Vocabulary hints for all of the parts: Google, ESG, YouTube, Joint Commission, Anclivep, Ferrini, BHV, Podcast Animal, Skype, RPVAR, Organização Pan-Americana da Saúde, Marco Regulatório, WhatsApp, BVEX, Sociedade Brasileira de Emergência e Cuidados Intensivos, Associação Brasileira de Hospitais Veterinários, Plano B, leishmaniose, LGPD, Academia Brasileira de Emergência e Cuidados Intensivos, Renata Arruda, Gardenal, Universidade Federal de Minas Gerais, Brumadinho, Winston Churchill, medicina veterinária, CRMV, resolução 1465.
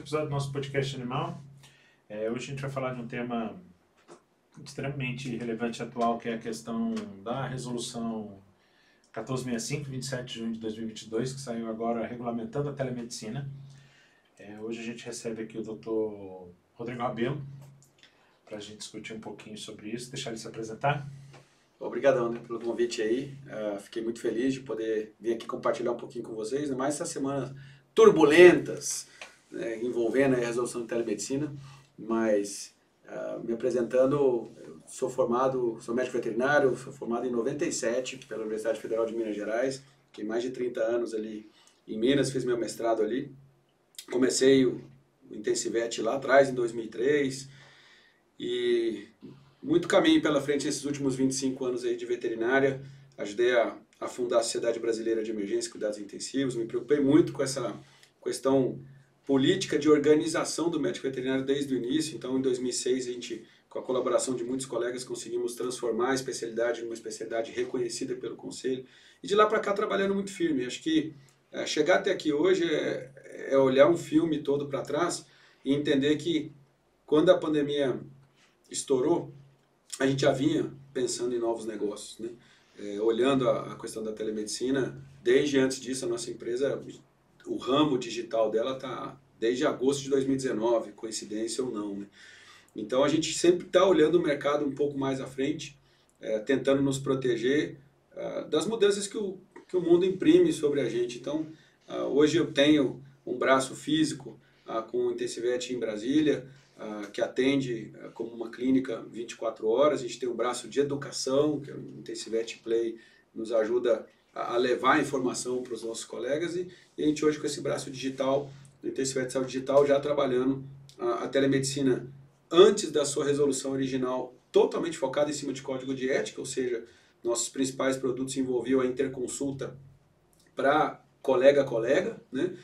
episódio do nosso podcast Animal. Hoje a gente vai falar de um tema extremamente relevante e atual, que é a questão da resolução 1465, 27 de junho de 2022, que saiu agora regulamentando a telemedicina. Hoje a gente recebe aqui o Dr. Rodrigo Rabelo para a gente discutir um pouquinho sobre isso, deixar ele se apresentar. Obrigadão, né, pelo convite aí, fiquei muito feliz de poder vir aqui compartilhar um pouquinho com vocês, né, mais essas semanas turbulentas, né, envolvendo a resolução de telemedicina, mas me apresentando, eu sou médico veterinário, sou formado em 97 pela Universidade Federal de Minas Gerais, fiquei mais de 30 anos ali em Minas, fiz meu mestrado ali, comecei o Intensivet lá atrás, em 2003, e muito caminho pela frente nesses últimos 25 anos aí de veterinária. Ajudei a fundar a Sociedade Brasileira de Emergência e Cuidados Intensivos. Me preocupei muito com essa questão política de organização do médico veterinário desde o início. Então, em 2006, a gente, com a colaboração de muitos colegas, conseguimos transformar a especialidade numa especialidade reconhecida pelo Conselho. E de lá para cá, trabalhando muito firme. Acho que chegar até aqui hoje é olhar um filme todo para trás e entender que, quando a pandemia estourou, a gente já vinha pensando em novos negócios, né? Olhando a questão da telemedicina, desde antes disso a nossa empresa, o ramo digital dela está desde agosto de 2019, coincidência ou não, né? Então a gente sempre está olhando o mercado um pouco mais à frente, tentando nos proteger das mudanças que o mundo imprime sobre a gente. Então hoje eu tenho um braço físico com o Intensivet em Brasília, que atende como uma clínica 24 horas, a gente tem um braço de educação, que é o Intensivet Play, nos ajuda a levar informação para os nossos colegas, e a gente hoje com esse braço digital, do Intensivet de Saúde Digital, já trabalhando a telemedicina antes da sua resolução original, totalmente focada em cima de código de ética, ou seja, nossos principais produtos envolviam a interconsulta para colega a colega, né?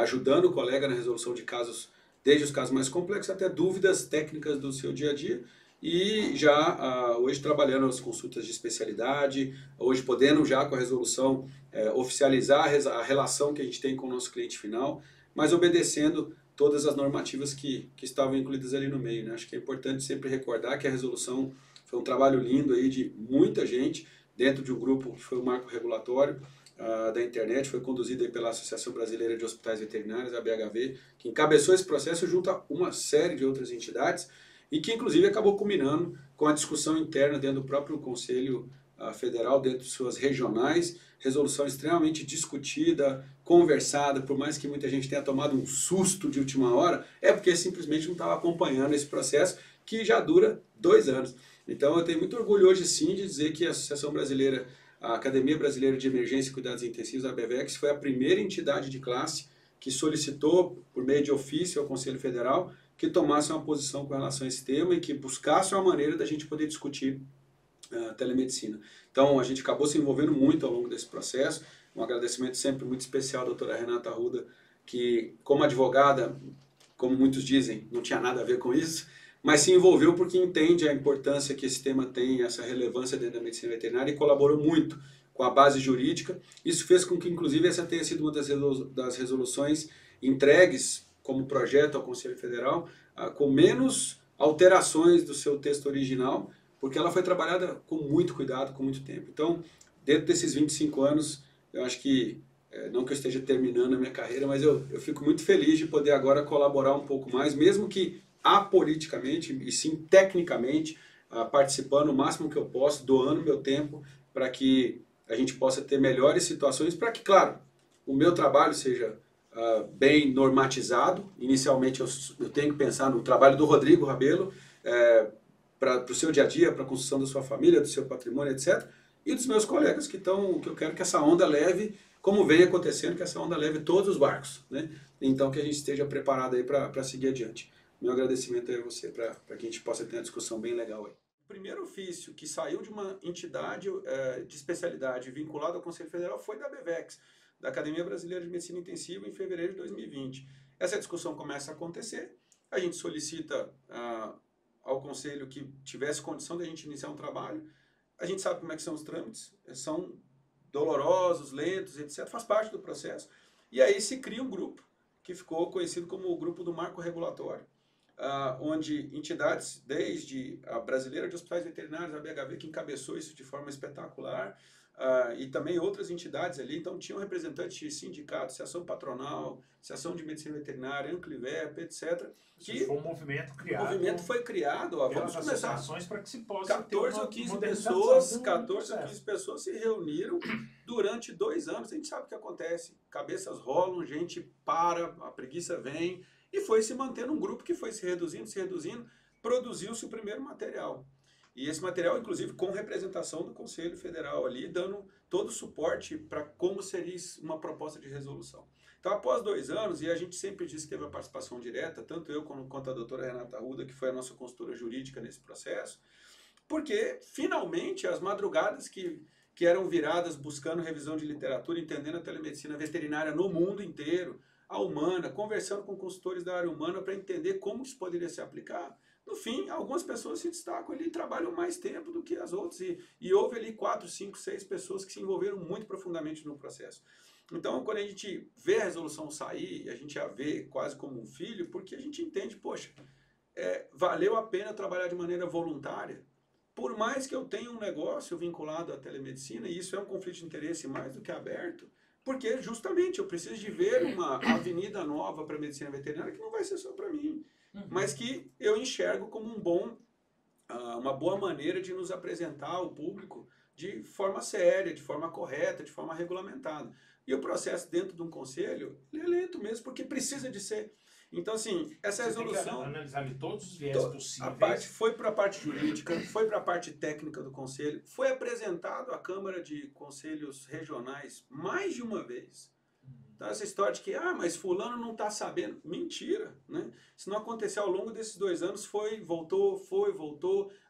Ajudando o colega na resolução de casos, desde os casos mais complexos até dúvidas técnicas do seu dia a dia, e já hoje trabalhando as consultas de especialidade, hoje podendo já com a resolução oficializar a relação que a gente tem com o nosso cliente final, mas obedecendo todas as normativas que estavam incluídas ali no meio, né? Acho que é importante sempre recordar que a resolução foi um trabalho lindo aí de muita gente, dentro de um grupo que foi o Marco Regulatório, da internet, foi conduzida pela Associação Brasileira de Hospitais Veterinários, a BHV, que encabeçou esse processo junto a uma série de outras entidades e que inclusive acabou culminando com a discussão interna dentro do próprio Conselho Federal, dentro de suas regionais, resolução extremamente discutida, conversada, por mais que muita gente tenha tomado um susto de última hora, é porque simplesmente não estava acompanhando esse processo que já dura 2 anos. Então eu tenho muito orgulho hoje sim de dizer que a Associação Brasileira, a Academia Brasileira de Emergência e Cuidados Intensivos, a BVEX, foi a primeira entidade de classe que solicitou, por meio de ofício ao Conselho Federal, que tomasse uma posição com relação a esse tema e que buscasse uma maneira da gente poder discutir telemedicina. Então, a gente acabou se envolvendo muito ao longo desse processo. Um agradecimento sempre muito especial à doutora Renata Arruda, que, como advogada, como muitos dizem, não tinha nada a ver com isso, mas se envolveu porque entende a importância que esse tema tem, essa relevância dentro da medicina veterinária, e colaborou muito com a base jurídica. Isso fez com que, inclusive, essa tenha sido uma das resoluções entregues como projeto ao Conselho Federal, com menos alterações do seu texto original, porque ela foi trabalhada com muito cuidado, com muito tempo. Então, dentro desses 25 anos, eu acho que, não que eu esteja terminando a minha carreira, mas eu fico muito feliz de poder agora colaborar um pouco mais, mesmo que apoliticamente e sim tecnicamente, participando o máximo que eu posso, doando meu tempo para que a gente possa ter melhores situações, para que, claro, o meu trabalho seja bem normatizado. Inicialmente eu tenho que pensar no trabalho do Rodrigo Rabelo, para o seu dia a dia, para a construção da sua família, do seu patrimônio, etc. E dos meus colegas que eu quero que essa onda leve, como vem acontecendo, que essa onda leve todos os barcos, né? Então que a gente esteja preparado aí para seguir adiante. Meu agradecimento é a você, para que a gente possa ter uma discussão bem legal aí. O primeiro ofício que saiu de uma entidade de especialidade vinculada ao Conselho Federal foi da BVEX, da Academia Brasileira de Medicina Intensiva, em fevereiro de 2020. Essa discussão começa a acontecer, a gente solicita ao Conselho que tivesse condição de a gente iniciar um trabalho. A gente sabe como é que são os trâmites, são dolorosos, lentos, etc. Faz parte do processo. E aí se cria um grupo que ficou conhecido como o grupo do Marco Regulatório, onde entidades, desde a Brasileira de Hospitais Veterinários, a BHV, que encabeçou isso de forma espetacular, e também outras entidades ali, então tinham representantes de sindicatos, associação patronal, associação de medicina veterinária, Anclivep, etc. Que foi um movimento criado. O movimento foi criado, ó, vamos começar. Para que se possa 14 ou 15 pessoas, 14 ou 15 pessoas se reuniram durante 2 anos. A gente sabe o que acontece. Cabeças rolam, gente para, a preguiça vem, e foi se mantendo um grupo que foi se reduzindo, produziu-se o primeiro material. E esse material, inclusive, com representação do Conselho Federal ali, dando todo o suporte para como seria uma proposta de resolução. Então, após 2 anos, e a gente sempre disse que teve a participação direta, tanto eu quanto a doutora Renata Arruda, que foi a nossa consultora jurídica nesse processo, porque, finalmente, as madrugadas que eram viradas buscando revisão de literatura, entendendo a telemedicina veterinária no mundo inteiro, a humana, conversando com consultores da área humana para entender como isso poderia se aplicar, no fim, algumas pessoas se destacam ali e trabalham mais tempo do que as outras. E houve ali 4, 5, 6 pessoas que se envolveram muito profundamente no processo. Então, quando a gente vê a resolução sair, a gente a vê quase como um filho, porque a gente entende, poxa, valeu a pena trabalhar de maneira voluntária. Por mais que eu tenha um negócio vinculado à telemedicina, e isso é um conflito de interesse mais do que aberto, porque justamente eu preciso de ver uma avenida nova para a medicina veterinária que não vai ser só para mim. Mas que eu enxergo como uma boa maneira de nos apresentar ao público de forma séria, de forma correta, de forma regulamentada. E o processo dentro de um conselho, ele é lento mesmo, porque precisa de ser. Então, assim, essa resolução... Você tem que analisar de todos os viés possíveis. Foi para a parte jurídica, foi para a parte técnica do conselho, foi apresentado à Câmara de Conselhos Regionais mais de uma vez. Então, essa história de que, mas fulano não está sabendo, mentira, né? Se não acontecer ao longo desses 2 anos, foi, voltou,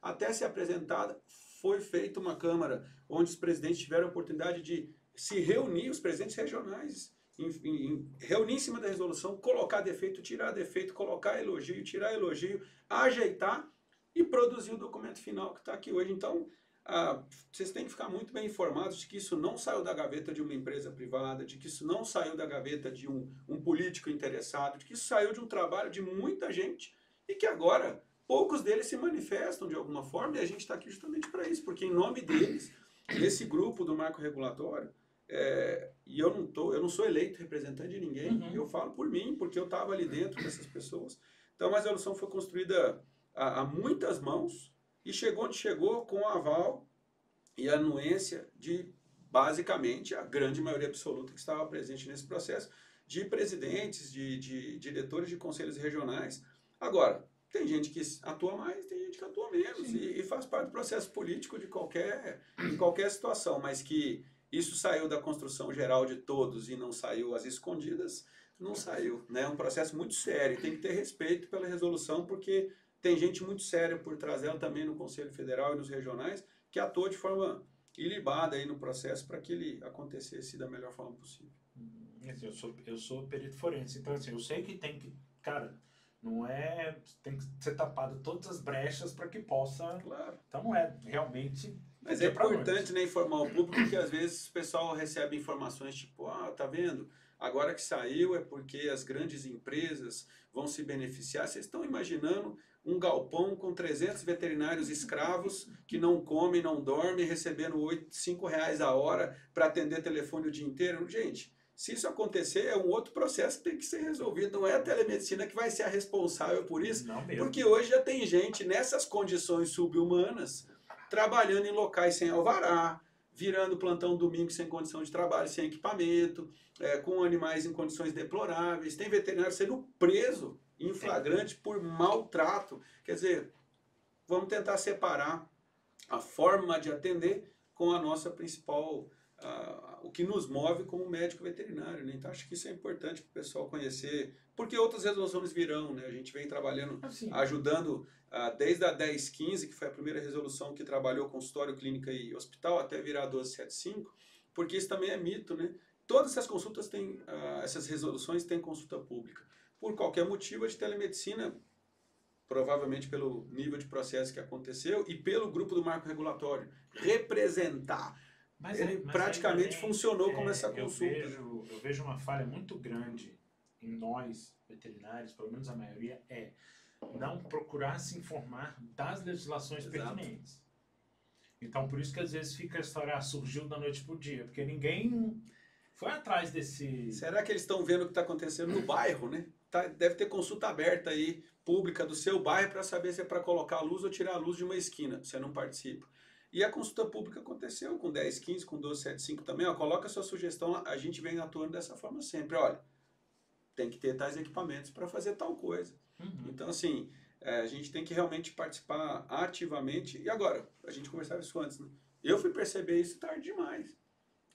até ser apresentada, foi feita uma Câmara, onde os presidentes tiveram a oportunidade de se reunir, os presidentes regionais, reunir em cima da resolução, colocar defeito, tirar defeito, colocar elogio, tirar elogio, ajeitar e produzir o documento final que está aqui hoje. Então, vocês têm que ficar muito bem informados de que isso não saiu da gaveta de uma empresa privada, de que isso não saiu da gaveta de um político interessado, de que isso saiu de um trabalho de muita gente e que agora poucos deles se manifestam de alguma forma, e a gente está aqui justamente para isso, porque em nome deles, esse grupo do Marco Regulatório, e eu não sou eleito representante de ninguém, eu falo por mim, porque eu estava ali dentro dessas pessoas. Então a resolução foi construída a muitas mãos, e chegou onde chegou com o aval e a anuência de, basicamente, a grande maioria absoluta que estava presente nesse processo, de presidentes, de diretores de conselhos regionais. Agora, tem gente que atua mais, tem gente que atua menos, e faz parte do processo político de qualquer situação, mas que isso saiu da construção geral de todos e não saiu às escondidas, não saiu. Né? É um processo muito sério, tem que ter respeito pela resolução, porque... Tem gente muito séria por trás dela também no Conselho Federal e nos regionais, que atua de forma ilibada aí no processo para que ele acontecesse da melhor forma possível. Eu sou perito forense, então assim, eu sei que tem que... Cara, não é... Tem que ser tapado todas as brechas para que possa... Claro. Então não é realmente... Mas é importante, né, informar o público, que às vezes o pessoal recebe informações tipo, tá vendo... Agora que saiu é porque as grandes empresas vão se beneficiar. Vocês estão imaginando um galpão com 300 veterinários escravos que não comem, não dormem, recebendo R$5 a hora para atender telefone o dia inteiro? Gente, se isso acontecer, é um outro processo que tem que ser resolvido. Não é a telemedicina que vai ser a responsável por isso, não mesmo. Porque hoje já tem gente nessas condições subhumanas trabalhando em locais sem alvará, virando plantão domingo sem condição de trabalho, sem equipamento, com animais em condições deploráveis. Tem veterinário sendo preso em flagrante por maltrato. Quer dizer, vamos tentar separar a forma de atender com a nossa principal... o que nos move como médico veterinário, né? Então acho que isso é importante para o pessoal conhecer, porque outras resoluções virão, né? A gente vem trabalhando, ajudando desde a 1015, que foi a primeira resolução que trabalhou consultório, clínica e hospital, até virar a 1275, porque isso também é mito, né? Todas essas consultas têm, essas resoluções têm consulta pública. Por qualquer motivo, a de telemedicina, provavelmente pelo nível de processo que aconteceu e pelo grupo do Marco Regulatório, representar. Mas ele praticamente funcionou como essa consulta. Eu vejo uma falha muito grande em nós, veterinários, pelo menos a maioria, é não procurar se informar das legislações pertinentes. Então, por isso que às vezes fica a história, surgiu da noite para o dia, porque ninguém foi atrás desse... Será que eles estão vendo o que está acontecendo no bairro, né? Tá, deve ter consulta aberta aí, pública do seu bairro, para saber se é para colocar a luz ou tirar a luz de uma esquina. Você não participa. E a consulta pública aconteceu com 1015, com 1275 também. Ó, coloca a sua sugestão lá. A gente vem atuando dessa forma sempre. Olha, tem que ter tais equipamentos para fazer tal coisa. Uhum. Então, assim, a gente tem que realmente participar ativamente. E agora, a gente conversava isso antes, né? Eu fui perceber isso tarde demais.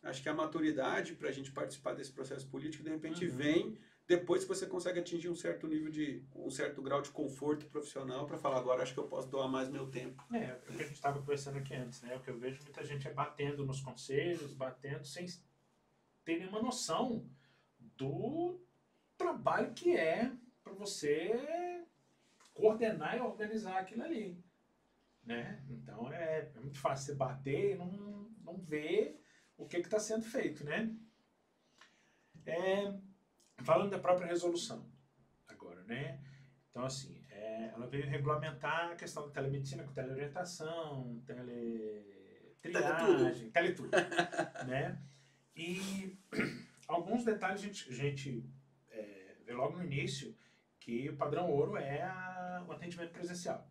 Acho que a maturidade para a gente participar desse processo político, de repente, uhum, vem depois que você consegue atingir um certo nível de, um certo grau de conforto profissional para falar, agora acho que eu posso doar mais meu tempo. É o que a gente estava conversando aqui antes, né? O que eu vejo muita gente é batendo nos conselhos, batendo sem ter nenhuma noção do trabalho que é para você coordenar e organizar aquilo ali, né? Então é muito fácil você bater e não ver o que está sendo feito, né? Falando da própria resolução agora, né? Então, assim, ela veio regulamentar a questão da telemedicina com teleorientação, teletriagem, teletudo, né? E alguns detalhes a gente vê logo no início que o padrão ouro é o atendimento presencial.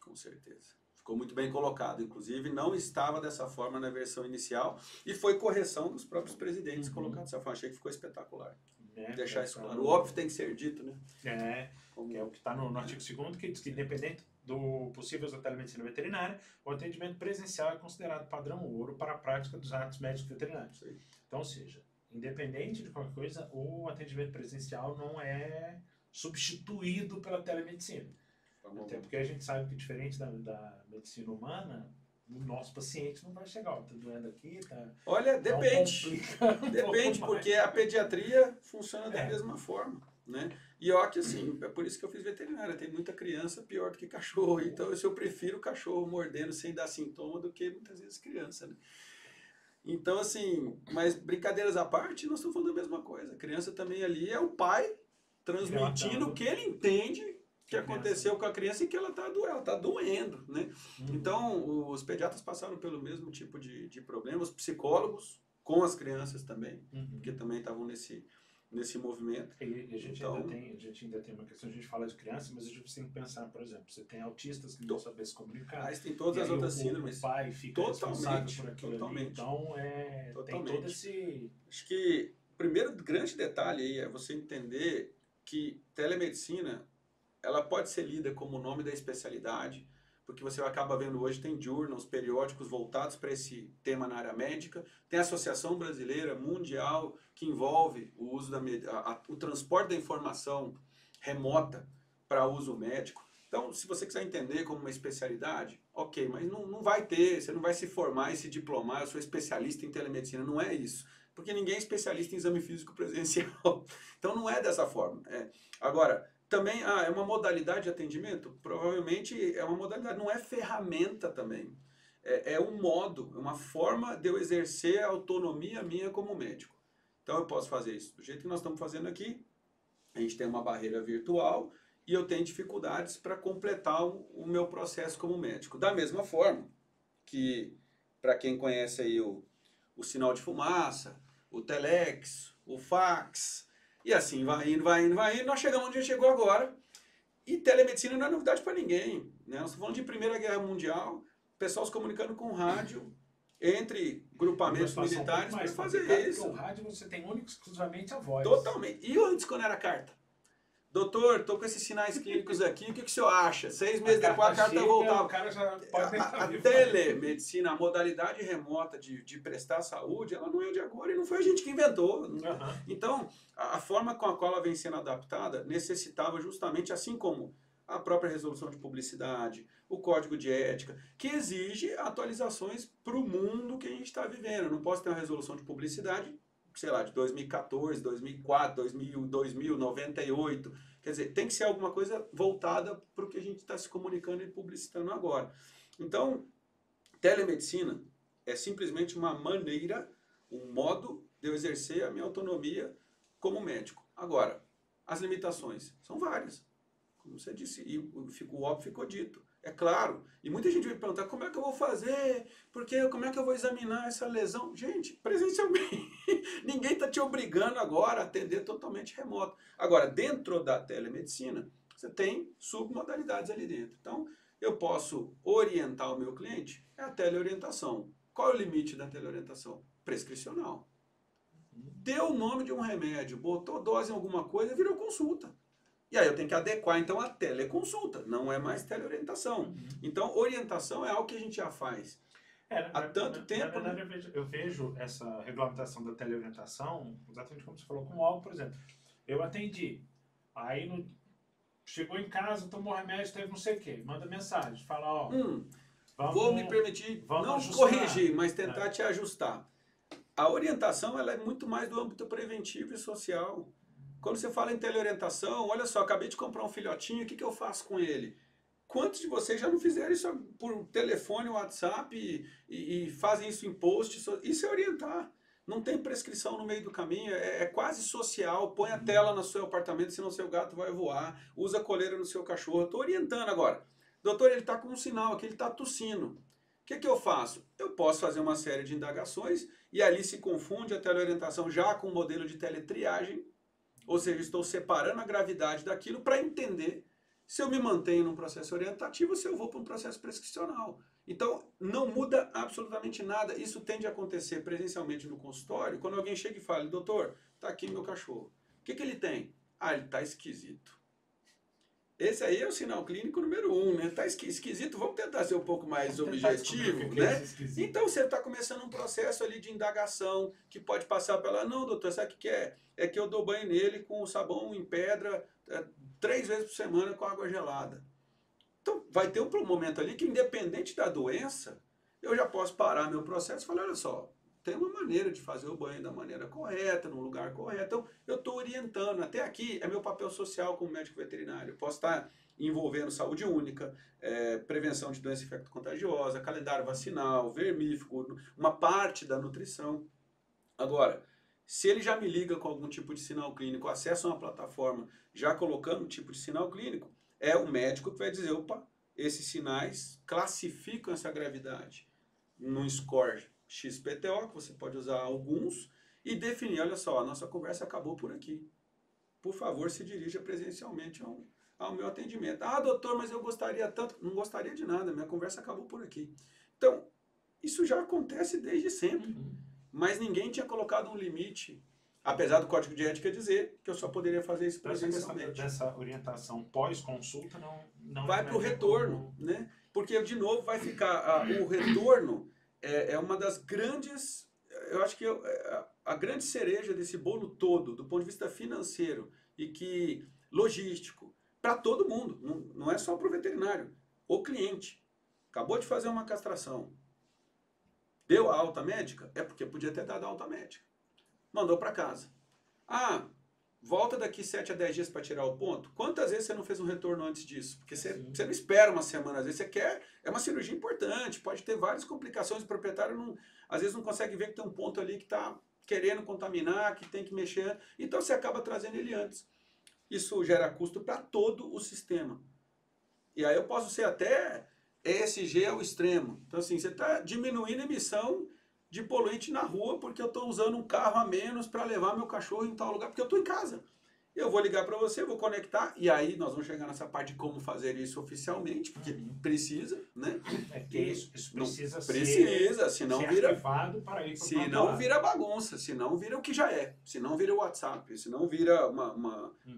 Com certeza. Ficou muito bem colocado, inclusive não estava dessa forma na versão inicial e foi correção dos próprios presidentes, uhum, colocar dessa forma. Achei que ficou espetacular. Deixar isso claro. O óbvio tem que ser dito, né? Que é o que está no artigo 2º, que diz que independente do possível da telemedicina veterinária, o atendimento presencial é considerado padrão ouro para a prática dos atos médicos veterinários. Sim. Então, ou seja, independente de qualquer coisa, o atendimento presencial não é substituído pela telemedicina. Até porque a gente sabe que, diferente da medicina humana, o nosso paciente não vai chegar, ó, tá doendo aqui, tá... Olha, depende. Depende, porque a pediatria funciona da mesma forma, né? E ó, que assim, é por isso que eu fiz veterinária. Tem muita criança pior do que cachorro. Então, eu prefiro cachorro mordendo sem dar sintoma do que, muitas vezes, criança, né? Então, assim, mas brincadeiras à parte, nós estamos falando da mesma coisa. A criança também ali é o pai transmitindo o que ele entende... que aconteceu com a criança e que ela está doendo, né? Então, os pediatras passaram pelo mesmo tipo de problema, os psicólogos com as crianças também, porque também estavam nesse movimento. E a gente ainda tem uma questão, a gente fala de criança, mas a gente tem que pensar, por exemplo, você tem autistas que não sabem se comunicar. Mas tem todas as outras síndromes. O pai fica responsável por aquilo ali, então tem todo esse... Acho que o primeiro grande detalhe aí é você entender que telemedicina... Ela pode ser lida como o nome da especialidade, porque você acaba vendo hoje, tem journals, periódicos voltados para esse tema na área médica, tem a Associação Brasileira Mundial, que envolve o uso o transporte da informação remota para uso médico. Então, se você quiser entender como uma especialidade, ok, mas não vai ter, você não vai se formar e se diplomar, eu sou especialista em telemedicina, não é isso. Porque ninguém é especialista em exame físico presencial. Então, não é dessa forma. Agora... Também, é uma modalidade de atendimento? Provavelmente é uma modalidade, não é ferramenta também. É um modo, é uma forma de eu exercer a autonomia minha como médico. Então eu posso fazer isso do jeito que nós estamos fazendo aqui. A gente tem uma barreira virtual e eu tenho dificuldades para completar o meu processo como médico. Da mesma forma que, para quem conhece aí o sinal de fumaça, o telex, o fax... E assim, vai indo, nós chegamos onde a gente chegou agora. E telemedicina não é novidade para ninguém, né? Nós estamos falando de Primeira Guerra Mundial, pessoal se comunicando com rádio, entre grupamentos militares, para fazer isso. O rádio você tem único exclusivamente a voz. Totalmente. E antes, quando era carta? Doutor, estou com esses sinais clínicos aqui, o que o senhor acha? 6 meses depois a carta voltava. O cara já pode a telemedicina, a modalidade remota de prestar saúde, ela não é de agora e não foi a gente que inventou. Uhum. Então, a forma com a qual ela vem sendo adaptada necessitava justamente, assim como a própria resolução de publicidade, o código de ética, que exige atualizações para o mundo que a gente está vivendo. Eu não posso ter uma resolução de publicidade, sei lá, de 2014, 2004, 2000, 98. Quer dizer, tem que ser alguma coisa voltada para o que a gente está se comunicando e publicitando agora. Então, telemedicina é simplesmente uma maneira, um modo de eu exercer a minha autonomia como médico. Agora, as limitações? São várias. Como você disse, e o óbvio ficou dito. É claro. E muita gente me pergunta, como é que eu vou fazer? Porque como é que eu vou examinar essa lesão? Gente, presencialmente. Ninguém está te obrigando agora a atender totalmente remoto. Agora, dentro da telemedicina, você tem submodalidades ali dentro. Então, eu posso orientar o meu cliente, é a teleorientação. Qual é o limite da teleorientação? Prescricional. Deu o nome de um remédio, botou dose em alguma coisa, virou consulta. E aí eu tenho que adequar, então, a teleconsulta. Não é mais teleorientação. Uhum. Então, orientação é algo que a gente já faz há tanto tempo. Na verdade, né? eu vejo essa regulamentação da teleorientação, exatamente como você falou, como algo, por exemplo, eu atendi, aí chegou em casa, tomou remédio, teve não sei o quê, manda mensagem, fala, ó, vou me permitir, não ajustar, corrigir, mas tentar te ajustar. A orientação ela é muito mais do âmbito preventivo e social. Quando você fala em teleorientação, olha só, acabei de comprar um filhotinho, o que que eu faço com ele? Quantos de vocês já não fizeram isso por telefone, WhatsApp e fazem isso em post? Isso é orientar. Não tem prescrição no meio do caminho, é quase social. Põe a tela no seu apartamento, senão seu gato vai voar. Usa coleira no seu cachorro. Estou orientando agora. Doutor, ele está com um sinal aqui, ele está tossindo. O que que eu faço? Eu posso fazer uma série de indagações e ali se confunde a teleorientação já com o modelo de teletriagem. Ou seja, estou separando a gravidade daquilo para entender se eu me mantenho num processo orientativo ou se eu vou para um processo prescricional. Então, não muda absolutamente nada. Isso tende a acontecer presencialmente no consultório, quando alguém chega e fala, doutor, está aqui meu cachorro. O que que ele tem? Ah, ele está esquisito. Esse aí é o sinal clínico número 1, né? Está esquisito, vamos tentar ser um pouco mais objetivo, né? Então, você está começando um processo ali de indagação, que pode passar pela, não, doutor, sabe o que é? É que eu dou banho nele com sabão em pedra 3 vezes por semana com água gelada. Então, vai ter um momento ali que, independente da doença, eu já posso parar meu processo e falar, olha só, tem uma maneira de fazer o banho da maneira correta, no lugar correto. Então, eu estou orientando. Até aqui é meu papel social como médico veterinário. Eu posso estar envolvendo saúde única, prevenção de doença infecto-contagiosa, calendário vacinal, vermífugo, uma parte da nutrição. Agora, se ele já me liga com algum tipo de sinal clínico, acessa uma plataforma já colocando um tipo de sinal clínico, é o médico que vai dizer, opa, esses sinais classificam essa gravidade num score XPTO, que você pode usar alguns, e definir, olha só, a nossa conversa acabou por aqui. Por favor, se dirija presencialmente ao meu atendimento. Ah, doutor, mas eu gostaria tanto. Não gostaria de nada, minha conversa acabou por aqui. Então, isso já acontece desde sempre, mas ninguém tinha colocado um limite, apesar do código de ética dizer que eu só poderia fazer isso presencialmente. Dessa orientação pós-consulta não vai para o retorno, né? Porque, de novo, vai ficar o retorno. É uma das grandes, eu acho que a grande cereja desse bolo todo, do ponto de vista financeiro e que logístico, para todo mundo, não é só para o veterinário, o cliente. Acabou de fazer uma castração, deu a alta médica, é porque podia ter dado a alta médica. Mandou para casa. Ah, volta daqui 7 a 10 dias para tirar o ponto. Quantas vezes você não fez um retorno antes disso? Porque você não espera uma semana, às vezes você quer, é uma cirurgia importante, pode ter várias complicações, o proprietário às vezes não consegue ver que tem um ponto ali que está querendo contaminar, que tem que mexer, então você acaba trazendo ele antes. Isso gera custo para todo o sistema. E aí eu posso ser até ESG ao extremo. Então assim, você está diminuindo a emissão de poluente na rua, porque eu estou usando um carro a menos para levar meu cachorro em tal lugar, porque eu estou em casa. Eu vou ligar para você, vou conectar, e aí nós vamos chegar nessa parte de como fazer isso oficialmente, porque precisa, né? É que isso precisa, senão vira privado para ir para o não vira bagunça, senão vira o que já é, senão vira o WhatsApp, senão vira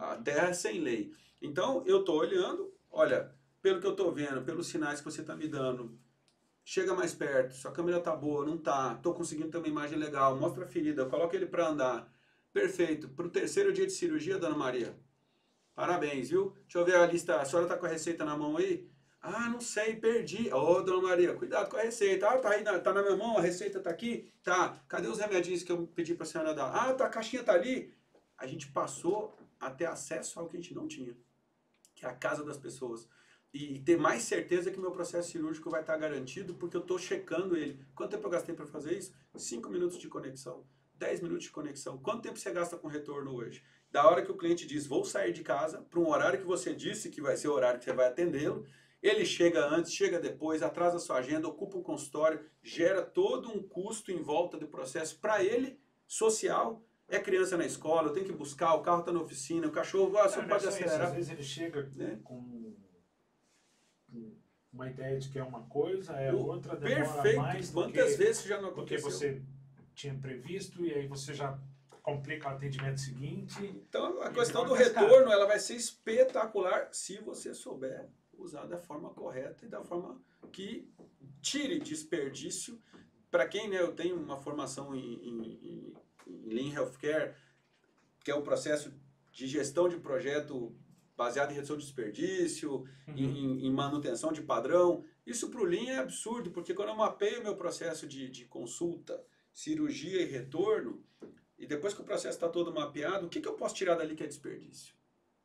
a terra sem lei. Então, eu estou olhando, olha, pelo que eu estou vendo, pelos sinais que você está me dando, chega mais perto, sua câmera tá boa, não tá, tô conseguindo ter uma imagem legal, mostra a ferida, coloca ele para andar. Perfeito, pro 3º dia de cirurgia, dona Maria. Parabéns, viu? Deixa eu ver a lista, a senhora tá com a receita na mão aí? Ah, não sei, perdi. Ô, dona Maria, cuidado com a receita. Ah, tá aí, tá na minha mão, a receita tá aqui? Tá, cadê os remedinhos que eu pedi pra senhora dar? Ah, tá, a caixinha tá ali. A gente passou a ter acesso ao que a gente não tinha, que é a casa das pessoas. E ter mais certeza que meu processo cirúrgico vai estar garantido, porque eu estou checando ele. Quanto tempo eu gastei para fazer isso? 5 minutos de conexão, 10 minutos de conexão. Quanto tempo você gasta com retorno hoje? da hora que o cliente diz, vou sair de casa, para um horário que você disse que vai ser o horário que você vai atendê-lo, ele chega antes, chega depois, atrasa a sua agenda, ocupa um consultório, gera todo um custo em volta do processo para ele, social, é criança na escola, eu tenho que buscar, o carro está na oficina, o cachorro, ah, só pode acelerar. Isso. Às vezes ele chega com uma ideia de que é uma coisa, é outra, demora mais do que... Quantas vezes já não aconteceu? Porque você tinha previsto e aí você já complica o atendimento seguinte. Então a questão do retorno, ela vai ser espetacular se você souber usar da forma correta e da forma que tire desperdício. Para quem, né, eu tenho uma formação em Lean Healthcare, que é um processo de gestão de projeto baseado em redução de desperdício, em manutenção de padrão. Isso para o Lean é absurdo, porque quando eu mapeio meu processo de consulta, cirurgia e retorno, e depois que o processo está todo mapeado, o que eu posso tirar dali que é desperdício?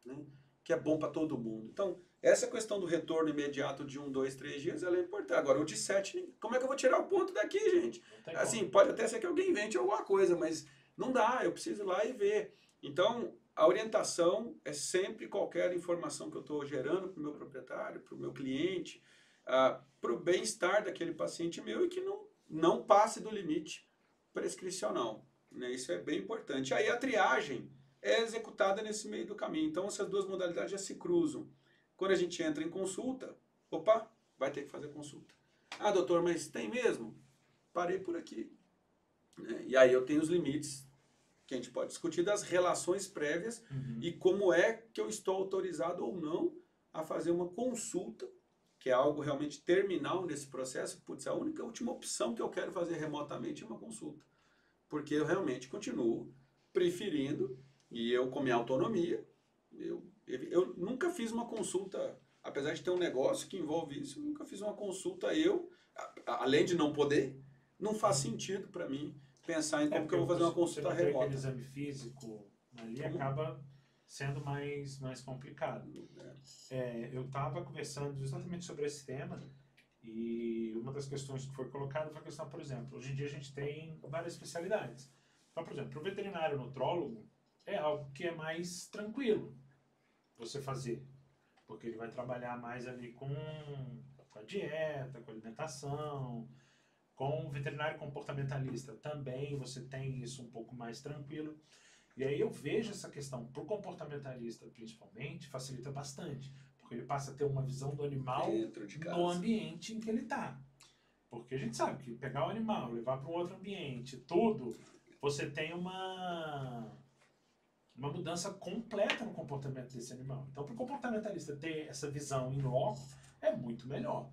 Né? Que é bom para todo mundo. Então, essa questão do retorno imediato de 1, 2, 3 dias, ela é importante. Agora, o de 7, como é que eu vou tirar o ponto daqui, gente? Assim, pode até ser que alguém invente alguma coisa, mas não dá, eu preciso ir lá e ver. Então, a orientação é sempre qualquer informação que eu estou gerando para o meu proprietário, para o meu cliente, para o bem-estar daquele paciente meu e que não passe do limite prescricional. Né? Isso é bem importante. Aí a triagem é executada nesse meio do caminho. Então essas duas modalidades já se cruzam. Quando a gente entra em consulta, opa, vai ter que fazer consulta. Ah, doutor, mas tem mesmo? Parei por aqui. Né? E aí eu tenho os limites que a gente pode discutir das relações prévias e como é que eu estou autorizado ou não a fazer uma consulta, que é algo realmente terminal nesse processo. Putz, a única última opção que eu quero fazer remotamente é uma consulta. Porque eu realmente continuo preferindo, e eu com minha autonomia, eu nunca fiz uma consulta, apesar de ter um negócio que envolve isso, eu nunca fiz uma consulta, além de não poder, não faz sentido para mim pensar em como que eu vou fazer uma consulta remota. Você tem aquele exame físico ali, acaba sendo mais complicado. Eu estava conversando exatamente sobre esse tema, e uma das questões que foi colocada foi a questão, por exemplo, hoje em dia a gente tem várias especialidades. Então, por exemplo, para o veterinário nutrólogo é algo que é mais tranquilo você fazer, porque ele vai trabalhar mais ali com a dieta, com a alimentação. Com o veterinário comportamentalista também você tem isso um pouco mais tranquilo. E aí eu vejo essa questão, para o comportamentalista principalmente, facilita bastante. Ele passa a ter uma visão do animal no ambiente em que ele está. Porque a gente sabe que pegar o animal, levar para um outro ambiente, tudo, você tem uma mudança completa no comportamento desse animal. Então, para o comportamentalista ter essa visão in loco, é muito melhor.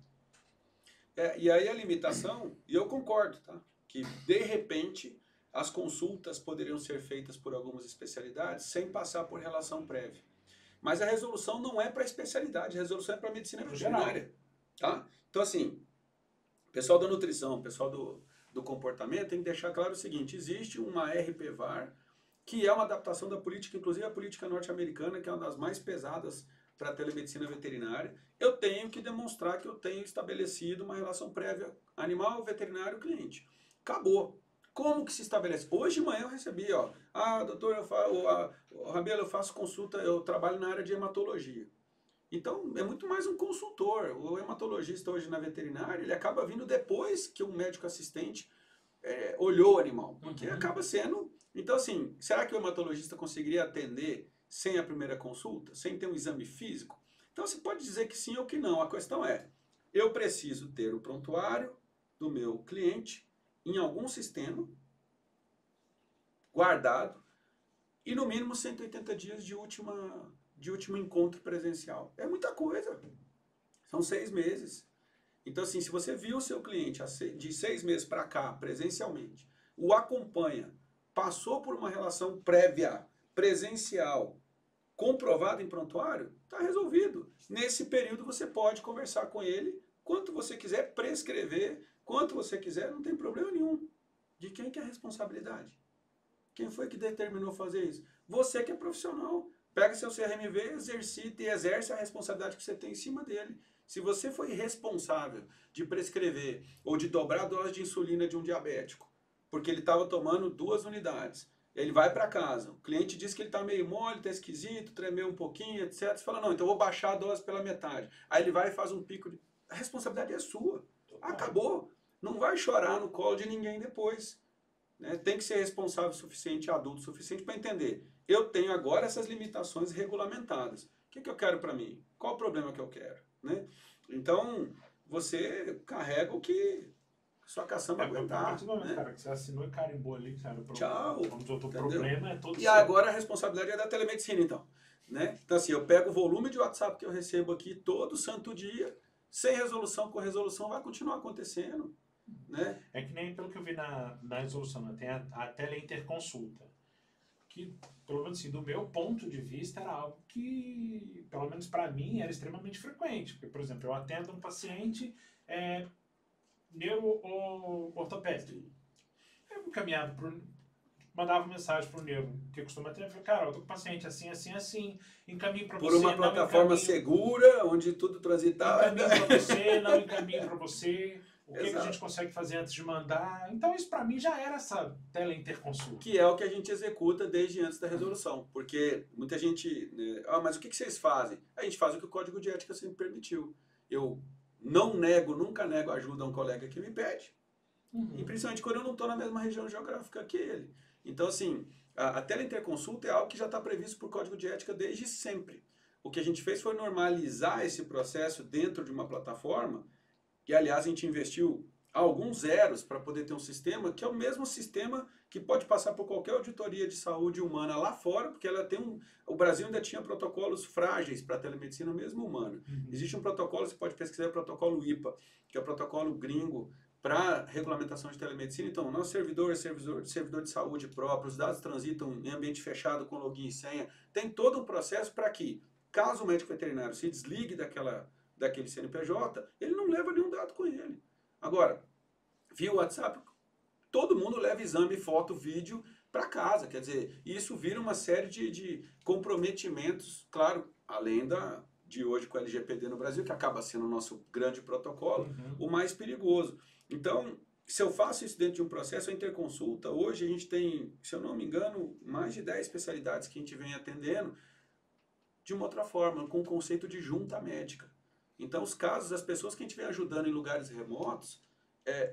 E aí a limitação, e eu concordo, tá? Que de repente as consultas poderiam ser feitas por algumas especialidades sem passar por relação prévia. Mas a resolução não é para especialidade, a resolução é para medicina veterinária. Tá? Então, assim, pessoal da nutrição, pessoal do comportamento, tem que deixar claro o seguinte, existe uma RPVAR, que é uma adaptação da política, inclusive a política norte-americana, que é uma das mais pesadas para a telemedicina veterinária. Eu tenho que demonstrar que eu tenho estabelecido uma relação prévia animal, veterinário, cliente. Acabou. Como que se estabelece? Hoje de manhã eu recebi, doutor, Rabelo, eu faço consulta, eu trabalho na área de hematologia. Então, é muito mais um consultor. O hematologista hoje na veterinária, ele acaba vindo depois que o médico assistente olhou o animal. Porque acaba sendo... Então, assim, será que o hematologista conseguiria atender sem a primeira consulta? Sem ter um exame físico? Então, você pode dizer que sim ou que não. A questão é, eu preciso ter o prontuário do meu cliente, em algum sistema, guardado, e no mínimo 180 dias de último encontro presencial. É muita coisa. São 6 meses. Então, assim, se você viu o seu cliente de 6 meses para cá, presencialmente, o acompanha, passou por uma relação prévia, presencial, comprovada em prontuário, está resolvido. Nesse período você pode conversar com ele, quanto você quiser, prescrever, quanto você quiser, não tem problema nenhum. De quem que é a responsabilidade? Quem foi que determinou fazer isso? Você que é profissional. Pega seu CRMV, exercita e exerce a responsabilidade que você tem em cima dele. Se você foi responsável de prescrever ou de dobrar a dose de insulina de um diabético, porque ele estava tomando 2 unidades, Ele vai para casa, o cliente diz que ele está meio mole, está esquisito, tremeu um pouquinho, etc. Você fala, não, então eu vou baixar a dose pela metade. Aí ele vai e faz um pico de... A responsabilidade é sua. Acabou. Não vai chorar no colo de ninguém depois. Né? Tem que ser responsável o suficiente, adulto o suficiente para entender. Eu tenho agora essas limitações regulamentadas. O que, que eu quero para mim? Qual o problema que eu quero? Né? Então, você carrega o que... Só caçamba aguentar, né? Cara, que você assinou e carimbou ali, que era o problema. Tchau. O problema é todo. E seu. Agora a responsabilidade é da telemedicina, então. Né? Então, assim, eu pego o volume de WhatsApp que eu recebo aqui todo santo dia, sem resolução, com resolução, vai continuar acontecendo. Né? É que nem pelo que eu vi na resolução, né? Tem a teleinterconsulta. Que, pelo menos assim, do meu ponto de vista, era algo que, pelo menos para mim, era extremamente frequente. Porque, por exemplo, eu atendo um paciente. Neuro ou ortopédico. Eu caminhava mandava mensagem pro neuro, que costuma ter, eu falei, cara, eu tô com paciente assim, assim, assim, encaminho para você. Por uma plataforma segura, onde tudo transitava. Encaminho para você, não encaminho para você. O que a gente consegue fazer antes de mandar? Então isso para mim já era essa teleinterconsulta. Que é o que a gente executa desde antes da resolução. Porque muita gente... mas o que vocês fazem? A gente faz o que o Código de Ética sempre permitiu. Eu... nunca nego ajuda a um colega que me pede. Uhum. E principalmente quando eu não estou na mesma região geográfica que ele. Então, assim, a teleinterconsulta é algo que já está previsto por Código de Ética desde sempre. O que a gente fez foi normalizar esse processo dentro de uma plataforma, e, aliás, a gente investiu alguns zeros para poder ter um sistema, que é o mesmo sistema que pode passar por qualquer auditoria de saúde humana lá fora, porque ela tem o Brasil ainda tinha protocolos frágeis para a telemedicina mesmo humana. Uhum. Existe um protocolo, você pode pesquisar, é o protocolo IPA, que é o protocolo gringo para regulamentação de telemedicina. Então, o nosso servidor é servidor de saúde próprio, os dados transitam em ambiente fechado com login e senha. Tem todo um processo para que, caso o médico veterinário se desligue daquele CNPJ, ele não leva nenhum dado com ele. Agora, via WhatsApp, todo mundo leva exame, foto, vídeo para casa. Quer dizer, isso vira uma série de comprometimentos, claro, além de hoje com a LGPD no Brasil, que acaba sendo o nosso grande protocolo, o mais perigoso. Então, se eu faço isso dentro de um processo, a interconsulta, hoje a gente tem, se eu não me engano, mais de 10 especialidades que a gente vem atendendo de uma outra forma, com o conceito de junta médica. Então, os casos, as pessoas que a gente vem ajudando em lugares remotos,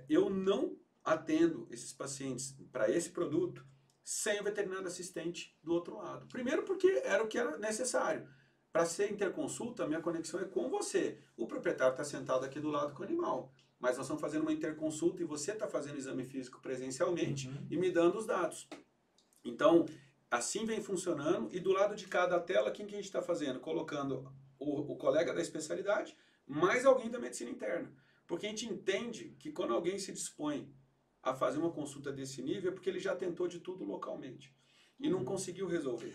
eu não atendo esses pacientes para esse produto sem o veterinário assistente do outro lado. Primeiro porque era o que era necessário. Para ser interconsulta, a minha conexão é com você. O proprietário está sentado aqui do lado com o animal, mas nós estamos fazendo uma interconsulta e você está fazendo exame físico presencialmente e me dando os dados. Então, assim vem funcionando, e do lado de cada tela, quem que a gente está fazendo? Colocando... O colega da especialidade, mais alguém da medicina interna. Porque a gente entende que quando alguém se dispõe a fazer uma consulta desse nível, é porque ele já tentou de tudo localmente e não conseguiu resolver.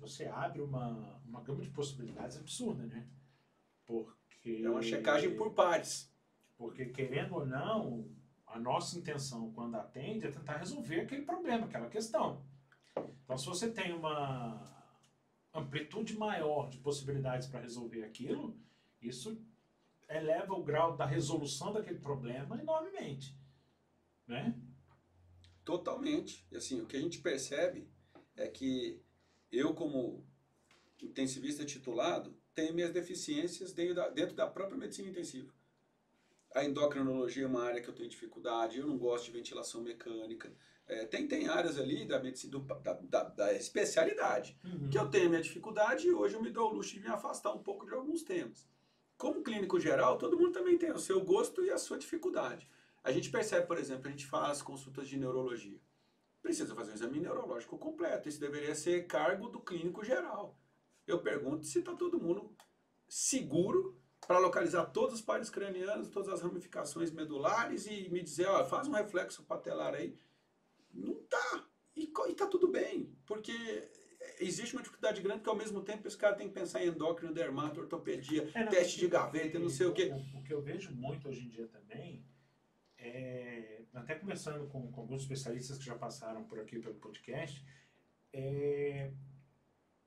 Você abre uma gama de possibilidades absurda, né? Porque... É uma checagem por pares. Porque, querendo ou não, a nossa intenção quando atende é tentar resolver aquele problema, aquela questão. Então, se você tem uma... amplitude maior de possibilidades para resolver aquilo, isso eleva o grau da resolução daquele problema enormemente, né? Totalmente. E assim, o que a gente percebe é que eu, como intensivista titulado, tenho minhas deficiências dentro da própria medicina intensiva. A endocrinologia é uma área que eu tenho dificuldade, eu não gosto de ventilação mecânica. Tem áreas ali da medicina, da especialidade, que eu tenho a minha dificuldade e hoje eu me dou o luxo de me afastar um pouco de alguns temas. Como clínico geral, todo mundo também tem o seu gosto e a sua dificuldade. A gente percebe, por exemplo, a gente faz consultas de neurologia. Precisa fazer um exame neurológico completo, isso deveria ser cargo do clínico geral. Eu pergunto se está todo mundo seguro para localizar todos os pares cranianos, todas as ramificações medulares e me dizer, ó, faz um reflexo patelar aí. Não tá. E tá tudo bem. Porque existe uma dificuldade grande que, ao mesmo tempo, esse cara tem que pensar em endócrino, dermato, ortopedia, teste de gaveta, não sei o quê. O que eu vejo muito hoje em dia também, até conversando com alguns especialistas que já passaram por aqui pelo podcast,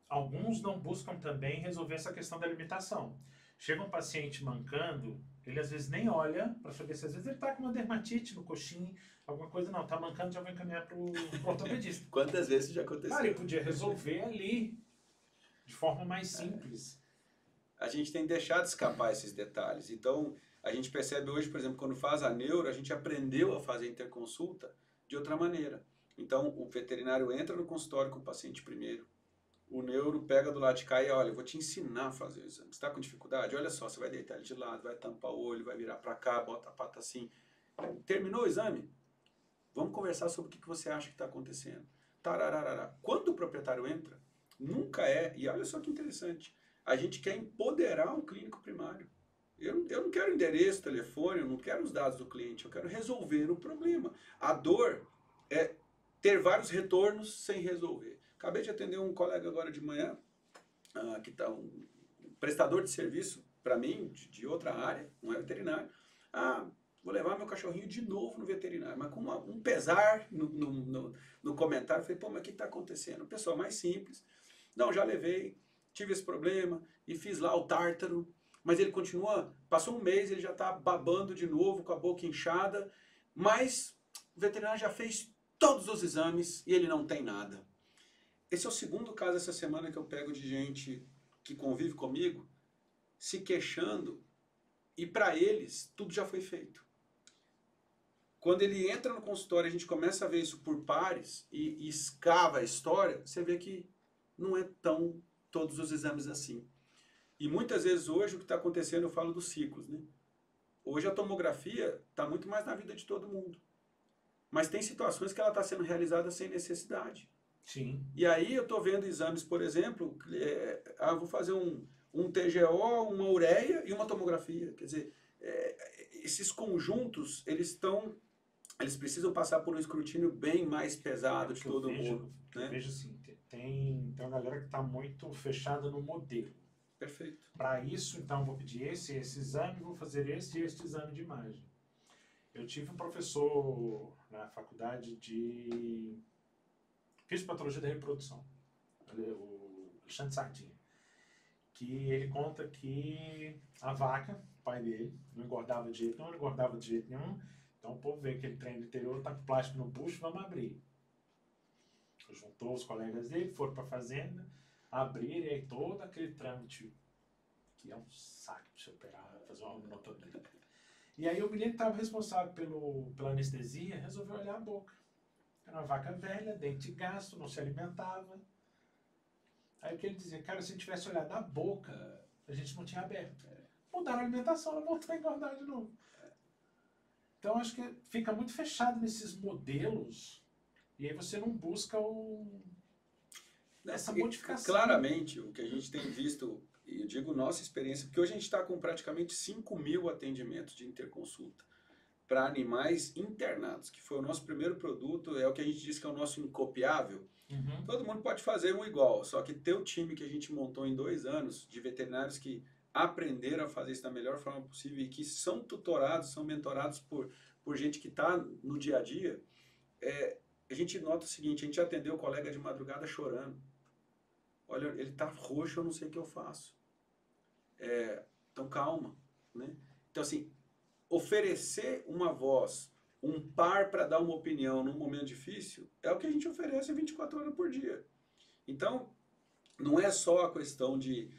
alguns não buscam também resolver essa questão da limitação. Chega um paciente mancando, ele às vezes nem olha para saber se às vezes ele está com uma dermatite no coxim, alguma coisa, não, está mancando, já vai encaminhar para o ortopedista. Quantas vezes isso já aconteceu? Cara, ele podia resolver ali, de forma mais simples. A gente tem deixado escapar esses detalhes. Então, a gente percebe hoje, por exemplo, quando faz a neuro, a gente aprendeu a fazer interconsulta de outra maneira. Então, o veterinário entra no consultório com o paciente primeiro, o neuro pega do lado de cá e olha, eu vou te ensinar a fazer o exame. Você está com dificuldade? Olha só, você vai deitar ele de lado, vai tampar o olho, vai virar para cá, bota a pata assim. Terminou o exame? Vamos conversar sobre o que você acha que está acontecendo. Tarararará. Quando o proprietário entra, nunca é, e olha só que interessante, a gente quer empoderar o clínico primário. Eu não quero endereço, telefone, eu não quero os dados do cliente, eu quero resolver o problema. A dor é ter vários retornos sem resolver. Acabei de atender um colega agora de manhã, que está um prestador de serviço, para mim, de outra área, não é veterinário. Ah, vou levar meu cachorrinho de novo no veterinário, mas com um pesar no comentário. Falei, pô, mas o que está acontecendo? O pessoal mais simples. Não, já levei, tive esse problema e fiz lá o tártaro, mas ele continua, passou um mês, ele já está babando de novo, com a boca inchada, mas o veterinário já fez todos os exames e ele não tem nada. Esse é o segundo caso essa semana que eu pego de gente que convive comigo se queixando e para eles tudo já foi feito. Quando ele entra no consultório, a gente começa a ver isso por pares e escava a história, você vê que não é tão todos os exames assim. E muitas vezes hoje o que está acontecendo, eu falo dos ciclos, né? Hoje a tomografia está muito mais na vida de todo mundo. Mas tem situações que ela está sendo realizada sem necessidade. Sim. E aí eu estou vendo exames, por exemplo, vou fazer um TGO, uma ureia e uma tomografia. Quer dizer, esses conjuntos, eles precisam passar por um escrutínio bem mais pesado de todo mundo. Né? Eu vejo assim, tem uma galera que está muito fechada no modelo. Perfeito. Para isso, então, vou pedir esse exame, vou fazer esse e este exame de imagem. Eu tive um professor na faculdade de Fisiopatologia da Reprodução, o Alexandre Sardinha, que ele conta que a vaca, o pai dele, não engordava de jeito nenhum, então o povo vê que ele treina no interior, tá com plástico no bucho, vamos abrir. Juntou os colegas dele, foram para a fazenda, abrir e aí todo aquele trâmite, que é um saco de se operar, fazer uma monotonia. E aí o menino que estava responsável pela anestesia resolveu olhar a boca. Era uma vaca velha, dente gasto, não se alimentava. Aí o que ele dizia? Cara, se a gente tivesse olhado a boca, a gente não tinha aberto. Mudaram a alimentação, ela voltou a engordar de novo. Então acho que fica muito fechado nesses modelos e aí você não busca essa modificação. Claramente, o que a gente tem visto, e eu digo nossa experiência, porque hoje a gente está com praticamente 5 mil atendimentos de interconsulta para animais internados, que foi o nosso primeiro produto, é o que a gente diz que é o nosso incopiável. Uhum. Todo mundo pode fazer um igual, só que ter o time que a gente montou em 2 anos, de veterinários que aprenderam a fazer isso da melhor forma possível e que são tutorados, são mentorados por gente que está no dia a dia, a gente nota o seguinte, a gente atendeu o colega de madrugada chorando. Olha, ele está roxo, eu não sei o que eu faço. Então calma, né? Então assim, oferecer uma voz, um par para dar uma opinião num momento difícil, é o que a gente oferece 24 horas por dia. Então, não é só a questão de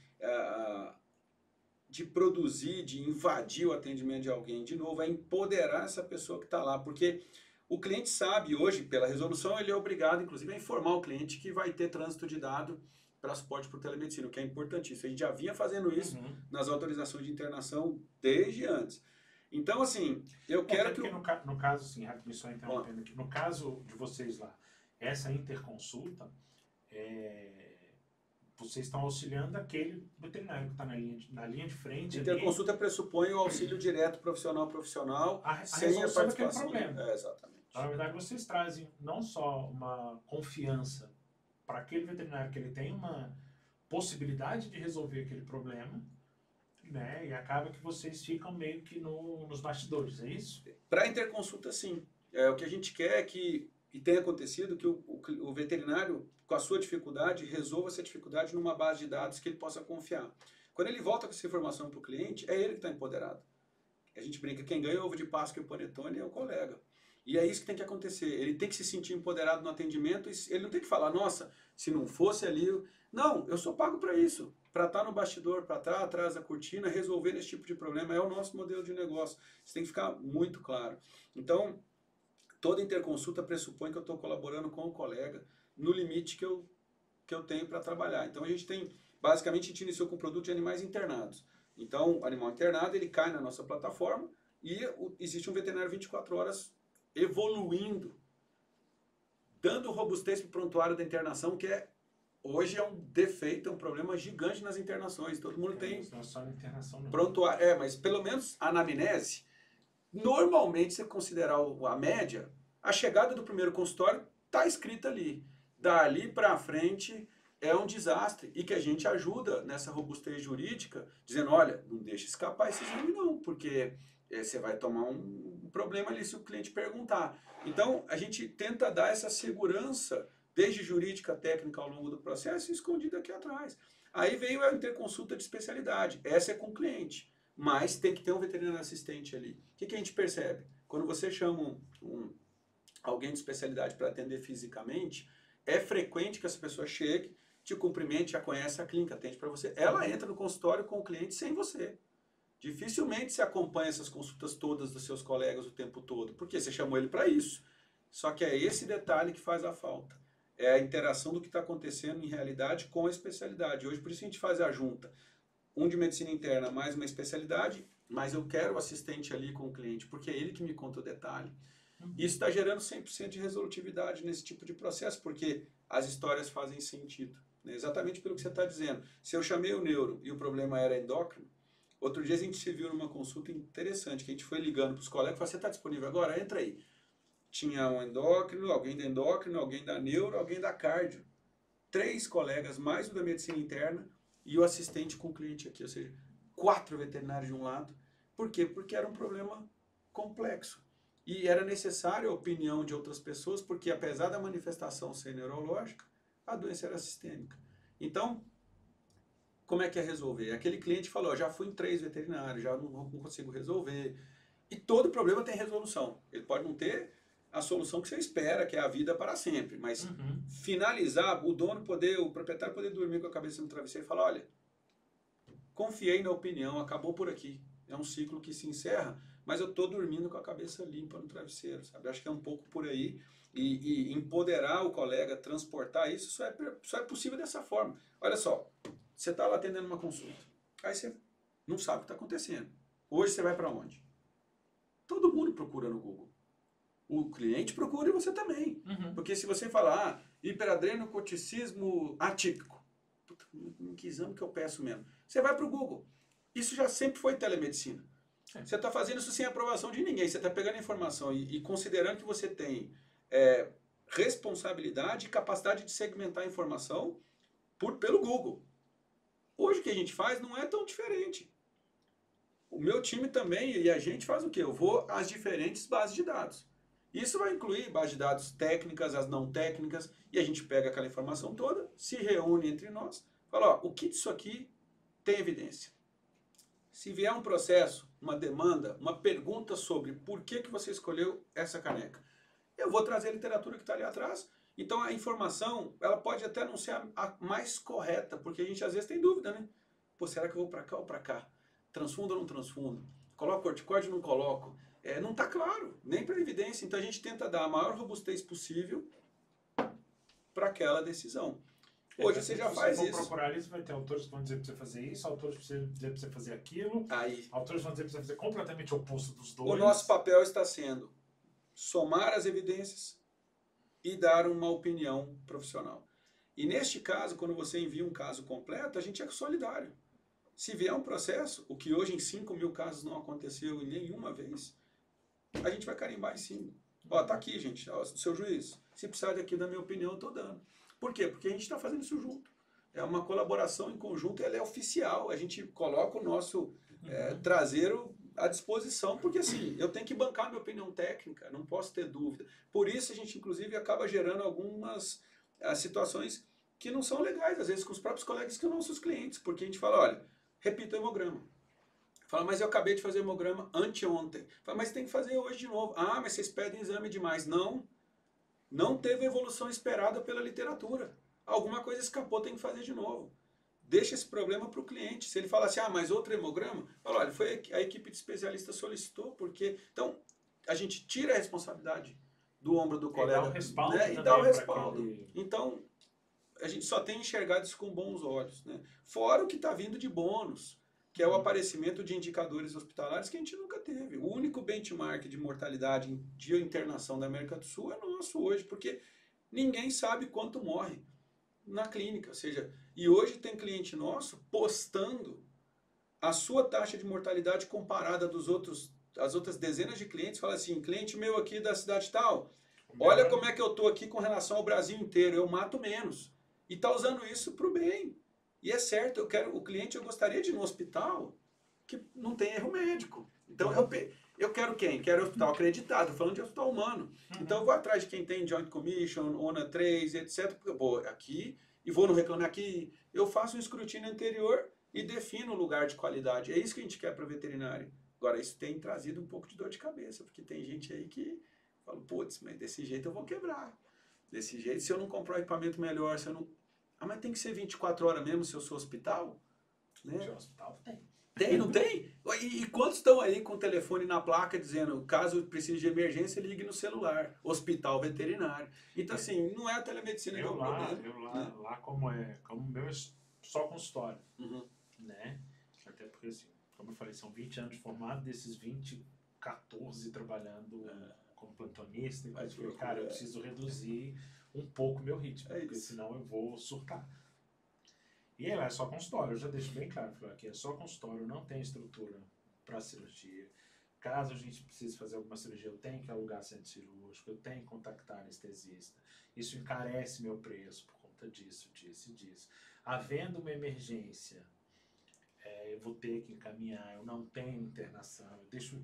produzir, de invadir o atendimento de alguém. De novo, é empoderar essa pessoa que está lá, porque o cliente sabe hoje, pela resolução, ele é obrigado, inclusive, a informar o cliente que vai ter trânsito de dado para suporte por telemedicina, o que é importantíssimo. A gente já vinha fazendo isso nas autorizações de internação desde antes. Então, assim, eu quero que... No caso, assim, rapidinho, só interrompendo aqui, no caso de vocês lá, essa interconsulta, vocês estão auxiliando aquele veterinário que está na linha de frente. Interconsulta ali pressupõe o auxílio direto profissional a profissional, sem a participação. Problema. Exatamente. Então, na verdade, vocês trazem não só uma confiança para aquele veterinário que ele tem uma possibilidade de resolver aquele problema, né? E acaba que vocês ficam meio que nos bastidores, é isso? Para interconsulta, sim. O que a gente quer é que, e tem acontecido, que o veterinário, com a sua dificuldade, resolva essa dificuldade numa base de dados que ele possa confiar. Quando ele volta com essa informação para o cliente, é ele que está empoderado. A gente brinca, quem ganha o ovo de Páscoa e o panetone é o colega. E é isso que tem que acontecer. Ele tem que se sentir empoderado no atendimento. Ele não tem que falar, nossa, se não fosse ali... Não, eu sou pago para isso. Para estar no bastidor, para estar atrás da cortina, resolver esse tipo de problema é o nosso modelo de negócio. Isso tem que ficar muito claro. Então, toda interconsulta pressupõe que eu estou colaborando com o colega no limite que eu tenho para trabalhar. Então, a gente tem... Basicamente, a gente iniciou com o produto de animais internados. Então, o animal internado, ele cai na nossa plataforma e existe um veterinário 24 horas evoluindo, dando robustez para o prontuário da internação, que hoje é um defeito, é um problema gigante nas internações. Todo mundo tem prontuário. É, mas pelo menos a anamnese, normalmente, se você considerar a média, a chegada do primeiro consultório está escrita ali. Dali para frente... é um desastre, e que a gente ajuda nessa robustez jurídica, dizendo, olha, não deixa escapar esse exame não, porque você vai tomar um problema ali se o cliente perguntar. Então, a gente tenta dar essa segurança, desde jurídica, técnica, ao longo do processo, escondida aqui atrás. Aí veio a interconsulta de especialidade, essa é com o cliente, mas tem que ter um veterinário assistente ali. O que a gente percebe? Quando você chama alguém de especialidade para atender fisicamente, é frequente que essa pessoa chegue, te cumprimente, já conhece a clínica, atende para você. Ela entra no consultório com o cliente sem você. Dificilmente se acompanha essas consultas todas dos seus colegas o tempo todo, porque você chamou ele para isso. Só que é esse detalhe que faz a falta. É a interação do que está acontecendo em realidade com a especialidade. Hoje, por isso a gente faz a junta. Um de medicina interna, mais uma especialidade, mas eu quero o assistente ali com o cliente, porque é ele que me conta o detalhe. Isso está gerando 100% de resolutividade nesse tipo de processo, porque as histórias fazem sentido. Exatamente pelo que você está dizendo. Se eu chamei o neuro e o problema era endócrino, outro dia a gente se viu numa consulta interessante, que a gente foi ligando para os colegas e falou, você está disponível agora? Entra aí. Tinha um endócrino, alguém da neuro, alguém da cardio. 3 colegas, mais um da medicina interna e o assistente com o cliente aqui, ou seja, 4 veterinários de um lado. Por quê? Porque era um problema complexo. E era necessária a opinião de outras pessoas, porque apesar da manifestação ser neurológica, a doença era sistêmica. Então, como é que é resolver? Aquele cliente falou, já fui em 3 veterinários, já não consigo resolver. E todo problema tem resolução. Ele pode não ter a solução que você espera, que é a vida para sempre. Mas finalizar, o dono poder, o proprietário poder dormir com a cabeça no travesseiro e falar, olha, confiei na opinião, acabou por aqui. É um ciclo que se encerra, mas eu estou dormindo com a cabeça limpa no travesseiro, sabe? Acho que é um pouco por aí. E empoderar o colega, transportar isso, só é possível dessa forma. Olha só, você está lá atendendo uma consulta, aí você não sabe o que está acontecendo. Hoje você vai para onde? Todo mundo procura no Google. O cliente procura e você também. Porque se você falar, hiperadrenocorticismo atípico, puta, que exame que eu peço mesmo? Você vai para o Google. Isso já sempre foi telemedicina. Você está fazendo isso sem aprovação de ninguém. Você está pegando informação e considerando que você tem responsabilidade e capacidade de segmentar a informação pelo Google. Hoje o que a gente faz não é tão diferente. O meu time também e a gente faz o quê? Eu vou às diferentes bases de dados. Isso vai incluir bases de dados técnicas, as não técnicas, e a gente pega aquela informação toda, se reúne entre nós, fala, ó, o que disso aqui tem evidência? Se vier um processo, uma demanda, uma pergunta sobre por que você escolheu essa caneca, eu vou trazer a literatura que está ali atrás. Então a informação, ela pode até não ser a mais correta, porque a gente às vezes tem dúvida, né? Pô, será que eu vou para cá ou para cá? Transfundo ou não transfundo? Coloco corticoide ou não coloco? Não está claro, nem para evidência. Então a gente tenta dar a maior robustez possível para aquela decisão. Hoje você já faz isso. Se você for procurar isso, vai ter autores que vão dizer para você fazer isso, autores que vão dizer para você fazer aquilo, aí, autores que vão dizer para você fazer completamente o oposto dos dois. O nosso papel está sendo somar as evidências e dar uma opinião profissional. E neste caso, quando você envia um caso completo, a gente é solidário. Se vier um processo, o que hoje em 5.000 casos não aconteceu em nenhuma vez, a gente vai carimbar em cima. Ó, tá aqui, gente, ó, seu juiz. Se precisar daqui da minha opinião, eu estou dando. Por quê? Porque a gente está fazendo isso junto. É uma colaboração em conjunto, ela é oficial. A gente coloca o nosso traseiro à disposição, porque assim, eu tenho que bancar minha opinião técnica, não posso ter dúvida. Por isso a gente, inclusive, acaba gerando algumas situações que não são legais, às vezes, com os próprios colegas que são nossos clientes, porque a gente fala, olha, repita o hemograma. Fala, mas eu acabei de fazer hemograma anteontem. Fala, mas tem que fazer hoje de novo. Ah, mas vocês pedem exame demais. Não, não teve a evolução esperada pela literatura. Alguma coisa escapou, tem que fazer de novo. Deixa esse problema para o cliente. Se ele falar assim, ah, mas outro hemograma, fala, olha, foi a equipe de especialista solicitou, porque... Então, a gente tira a responsabilidade do ombro do colega. E dá o respaldo. Né? E dá o respaldo. Aquele... Então, a gente só tem enxergado isso com bons olhos. Né? Fora o que está vindo de bônus, que é o aparecimento de indicadores hospitalares que a gente nunca teve. O único benchmark de mortalidade de internação da América do Sul é nosso hoje, porque ninguém sabe quanto morre na clínica, ou seja, e hoje tem cliente nosso postando a sua taxa de mortalidade comparada dos outros, as outras dezenas de clientes, fala assim, cliente meu aqui da cidade tal, olha como é que eu tô aqui com relação ao Brasil inteiro, eu mato menos, e tá usando isso pro bem, e é certo, eu quero, o cliente, eu gostaria de ir no hospital que não tem erro médico, então eu quero quem? Quero hospital acreditado, falando de hospital humano. Uhum. Então eu vou atrás de quem tem Joint Commission, ONA 3, etc. Porque eu vou aqui e vou no Reclame Aqui. Eu faço um escrutínio anterior e defino um lugar de qualidade. É isso que a gente quer para o veterinário. Agora, isso tem trazido um pouco de dor de cabeça, porque tem gente aí que fala, putz, mas desse jeito eu vou quebrar. Desse jeito, se eu não comprar um equipamento melhor, se eu não... Ah, mas tem que ser 24 horas mesmo se eu sou hospital? Né? Se eu hospital, tem. Tem, não tem? E quantos estão aí com o telefone na placa dizendo, caso precise de emergência, ligue no celular, hospital veterinário. Então, assim, não é a telemedicina que é o problema. Lá como o meu é só consultório, né? Até porque, assim, como eu falei, são 20 anos de formado, desses 20, 14 trabalhando como plantonista. Mas eu falei, cara, eu preciso reduzir um pouco meu ritmo, porque senão eu vou surtar. E ela é só consultório, eu já deixo bem claro que é só consultório, não tem estrutura para cirurgia. Caso a gente precise fazer alguma cirurgia, eu tenho que alugar centro cirúrgico, eu tenho que contactar anestesista. Isso encarece meu preço por conta disso, disso e disso. Havendo uma emergência, eu vou ter que encaminhar, eu não tenho internação, eu deixo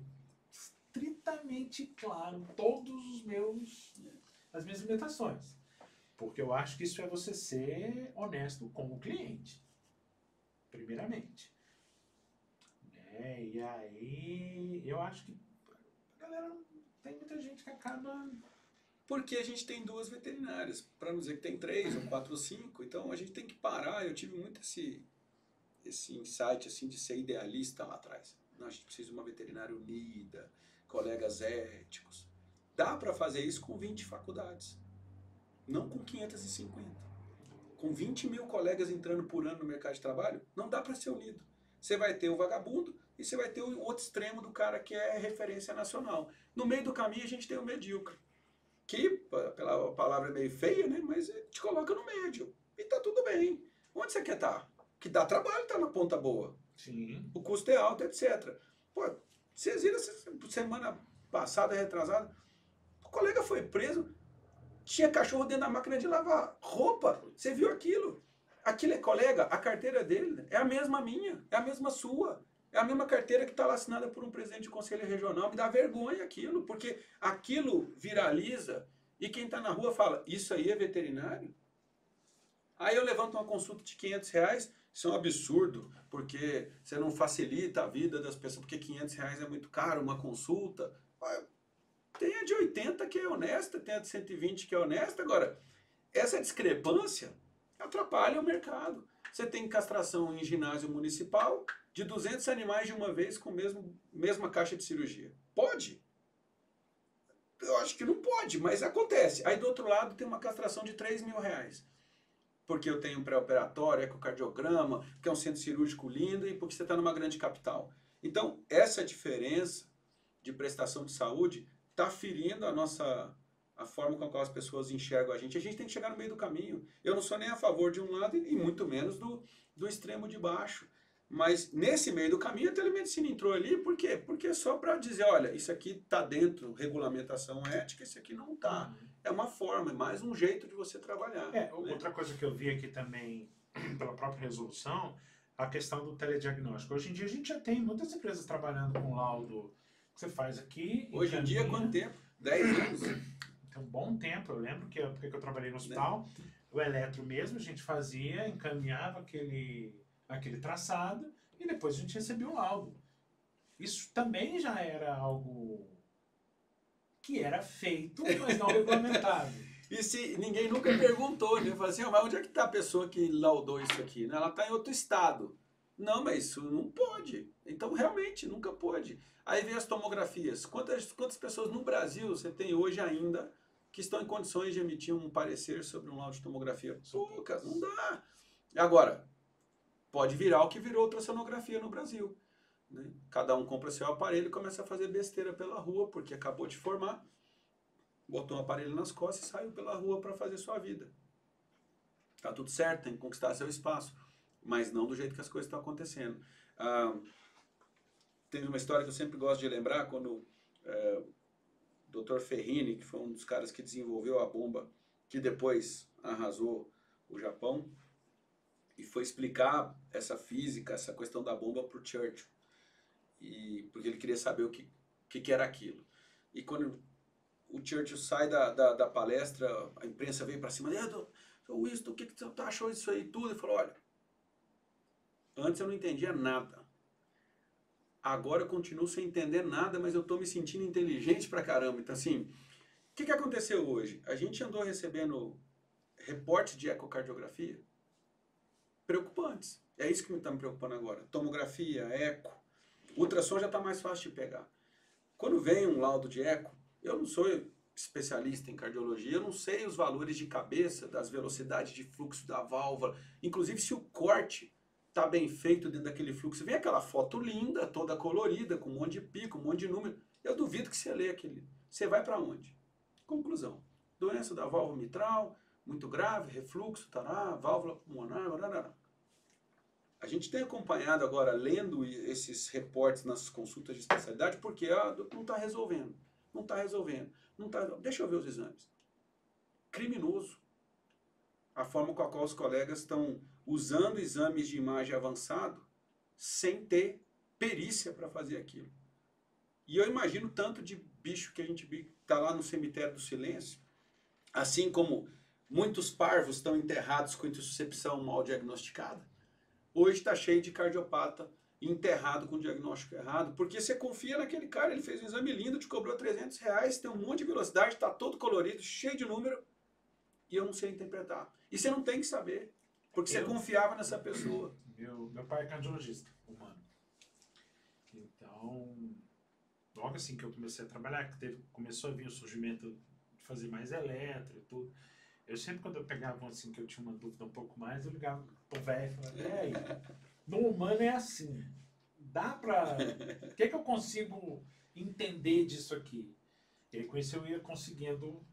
estritamente claro todos os meus, as minhas limitações. Porque eu acho que isso é você ser honesto com o cliente, primeiramente. Né? E aí, eu acho que, galera, tem muita gente que acaba... Porque a gente tem duas veterinárias, para não dizer que tem três, ou quatro, ou cinco, então a gente tem que parar. Eu tive muito esse insight assim, de ser idealista lá atrás. Não, a gente precisa de uma veterinária unida, colegas éticos. Dá para fazer isso com 20 faculdades. Não com 550. Com 20 mil colegas entrando por ano no mercado de trabalho, não dá para ser unido. Você vai ter o vagabundo e você vai ter o outro extremo do cara que é referência nacional. No meio do caminho a gente tem o medíocre. Que, pela palavra é meio feia, né? Mas te coloca no médio. E tá tudo bem. Onde você quer estar? Que dá trabalho, tá na ponta boa. Sim. O custo é alto, etc. Pô, vocês viram semana passada, retrasada, o colega foi preso... Tinha cachorro dentro da máquina de lavar roupa. Você viu aquilo? Aquilo é colega, a carteira dele é a mesma minha, é a mesma sua. É a mesma carteira que está lá assinada por um presidente do Conselho Regional. Me dá vergonha aquilo, porque aquilo viraliza e quem está na rua fala, isso aí é veterinário? Aí eu levanto uma consulta de R$500, isso é um absurdo, porque você não facilita a vida das pessoas, porque R$500 é muito caro, uma consulta... Tem a de 80 que é honesta, tem a de 120 que é honesta. Agora, essa discrepância atrapalha o mercado. Você tem castração em ginásio municipal de 200 animais de uma vez com mesma caixa de cirurgia. Pode? Eu acho que não pode, mas acontece. Aí do outro lado tem uma castração de R$3 mil. Porque eu tenho um pré-operatório, ecocardiograma, que é um centro cirúrgico lindo e porque você está numa grande capital. Então, essa diferença de prestação de saúde... Está ferindo a forma com a qual as pessoas enxergam a gente. A gente tem que chegar no meio do caminho. Eu não sou nem a favor de um lado e muito menos do extremo de baixo. Mas nesse meio do caminho a telemedicina entrou ali. Por quê? Porque é só para dizer, olha, isso aqui está dentro, regulamentação ética, isso aqui não está. É uma forma, é mais um jeito de você trabalhar. Outra coisa que eu vi aqui também, pela própria resolução, a questão do telediagnóstico. Hoje em dia a gente já tem muitas empresas trabalhando com laudo. Que você faz aqui... Hoje em dia, quanto tempo? 10 anos. Tem um bom tempo, eu lembro que porque eu trabalhei no hospital, o eletro mesmo, a gente fazia, encaminhava aquele traçado e e depois a gente recebia um laudo. Isso também já era algo que era feito, mas não regulamentado. E se ninguém nunca perguntou, né? Falou assim, oh, mas onde é que está a pessoa que laudou isso aqui? Ela está em outro estado. Não, mas isso não pode. Então, realmente, nunca pôde. Aí vem as tomografias. Quantas pessoas no Brasil você tem hoje ainda que estão em condições de emitir um parecer sobre um laudo de tomografia? Poucas, não dá. Agora, pode virar o que virou ultrassonografia no Brasil. Né? Cada um compra seu aparelho e começa a fazer besteira pela rua, porque acabou de formar, botou um aparelho nas costas e saiu pela rua para fazer sua vida. Tá tudo certo, tem que conquistar seu espaço. Mas não do jeito que as coisas estão acontecendo. Tem uma história que eu sempre gosto de lembrar, quando o Dr. Ferrini, que foi um dos caras que desenvolveu a bomba, que depois arrasou o Japão, e foi explicar essa física, essa questão da bomba para o Churchill, porque ele queria saber o que era aquilo. E quando o Churchill sai da palestra, a imprensa veio para cima, Winston, o que você achou disso aí tudo? Ele falou, olha, antes eu não entendia nada. Agora eu continuo sem entender nada, mas eu estou me sentindo inteligente pra caramba. Então, assim, o que aconteceu hoje? A gente andou recebendo reportes de ecocardiografia preocupantes. É isso que está me preocupando agora. Tomografia, eco. Ultrassom já está mais fácil de pegar. Quando vem um laudo de eco, eu não sou especialista em cardiologia, eu não sei os valores de cabeça, das velocidades de fluxo da válvula, inclusive se o corte está bem feito dentro daquele fluxo. Vem aquela foto linda, toda colorida, com um monte de pico, um monte de número. Eu duvido que você lê aquele. Você vai para onde? Conclusão. Doença da válvula mitral, muito grave, refluxo, tará, válvula pulmonar, tará. A gente tem acompanhado agora, lendo esses reportes nas consultas de especialidade, porque não está resolvendo, deixa eu ver os exames. Criminoso. A forma com a qual os colegas estão usando exames de imagem avançado sem ter perícia para fazer aquilo. E eu imagino tanto de bicho que a gente está lá no cemitério do silêncio, assim como muitos parvos estão enterrados com intussuscepção mal diagnosticada, hoje está cheio de cardiopata enterrado com diagnóstico errado, porque você confia naquele cara, ele fez um exame lindo, te cobrou R$300, tem um monte de velocidade, está todo colorido, cheio de número, e eu não sei interpretar. E você não tem que saber. Porque você confiava nessa pessoa. Meu pai é cardiologista humano. Então, logo assim que eu comecei a trabalhar, que começou a vir o surgimento de fazer mais eletro e tudo, eu sempre, quando eu pegava assim, que eu tinha uma dúvida um pouco mais, eu ligava pro velho e falava, no humano é assim, dá pra... O que eu consigo entender disso aqui? E aí com isso eu ia conseguindo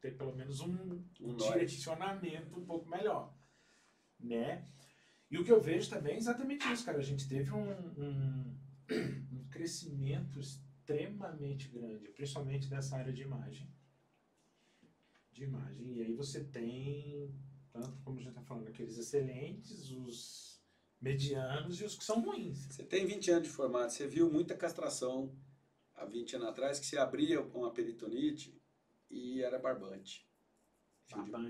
ter pelo menos um direcionamento um pouco melhor. Né? E o que eu vejo também é exatamente isso, cara. A gente teve um crescimento extremamente grande, principalmente dessa área de imagem. E aí você tem, tanto como a gente está falando, aqueles excelentes, os medianos e os que são ruins. Você tem 20 anos de formato, você viu muita castração há 20 anos atrás, que você abria uma peritonite e era barbante.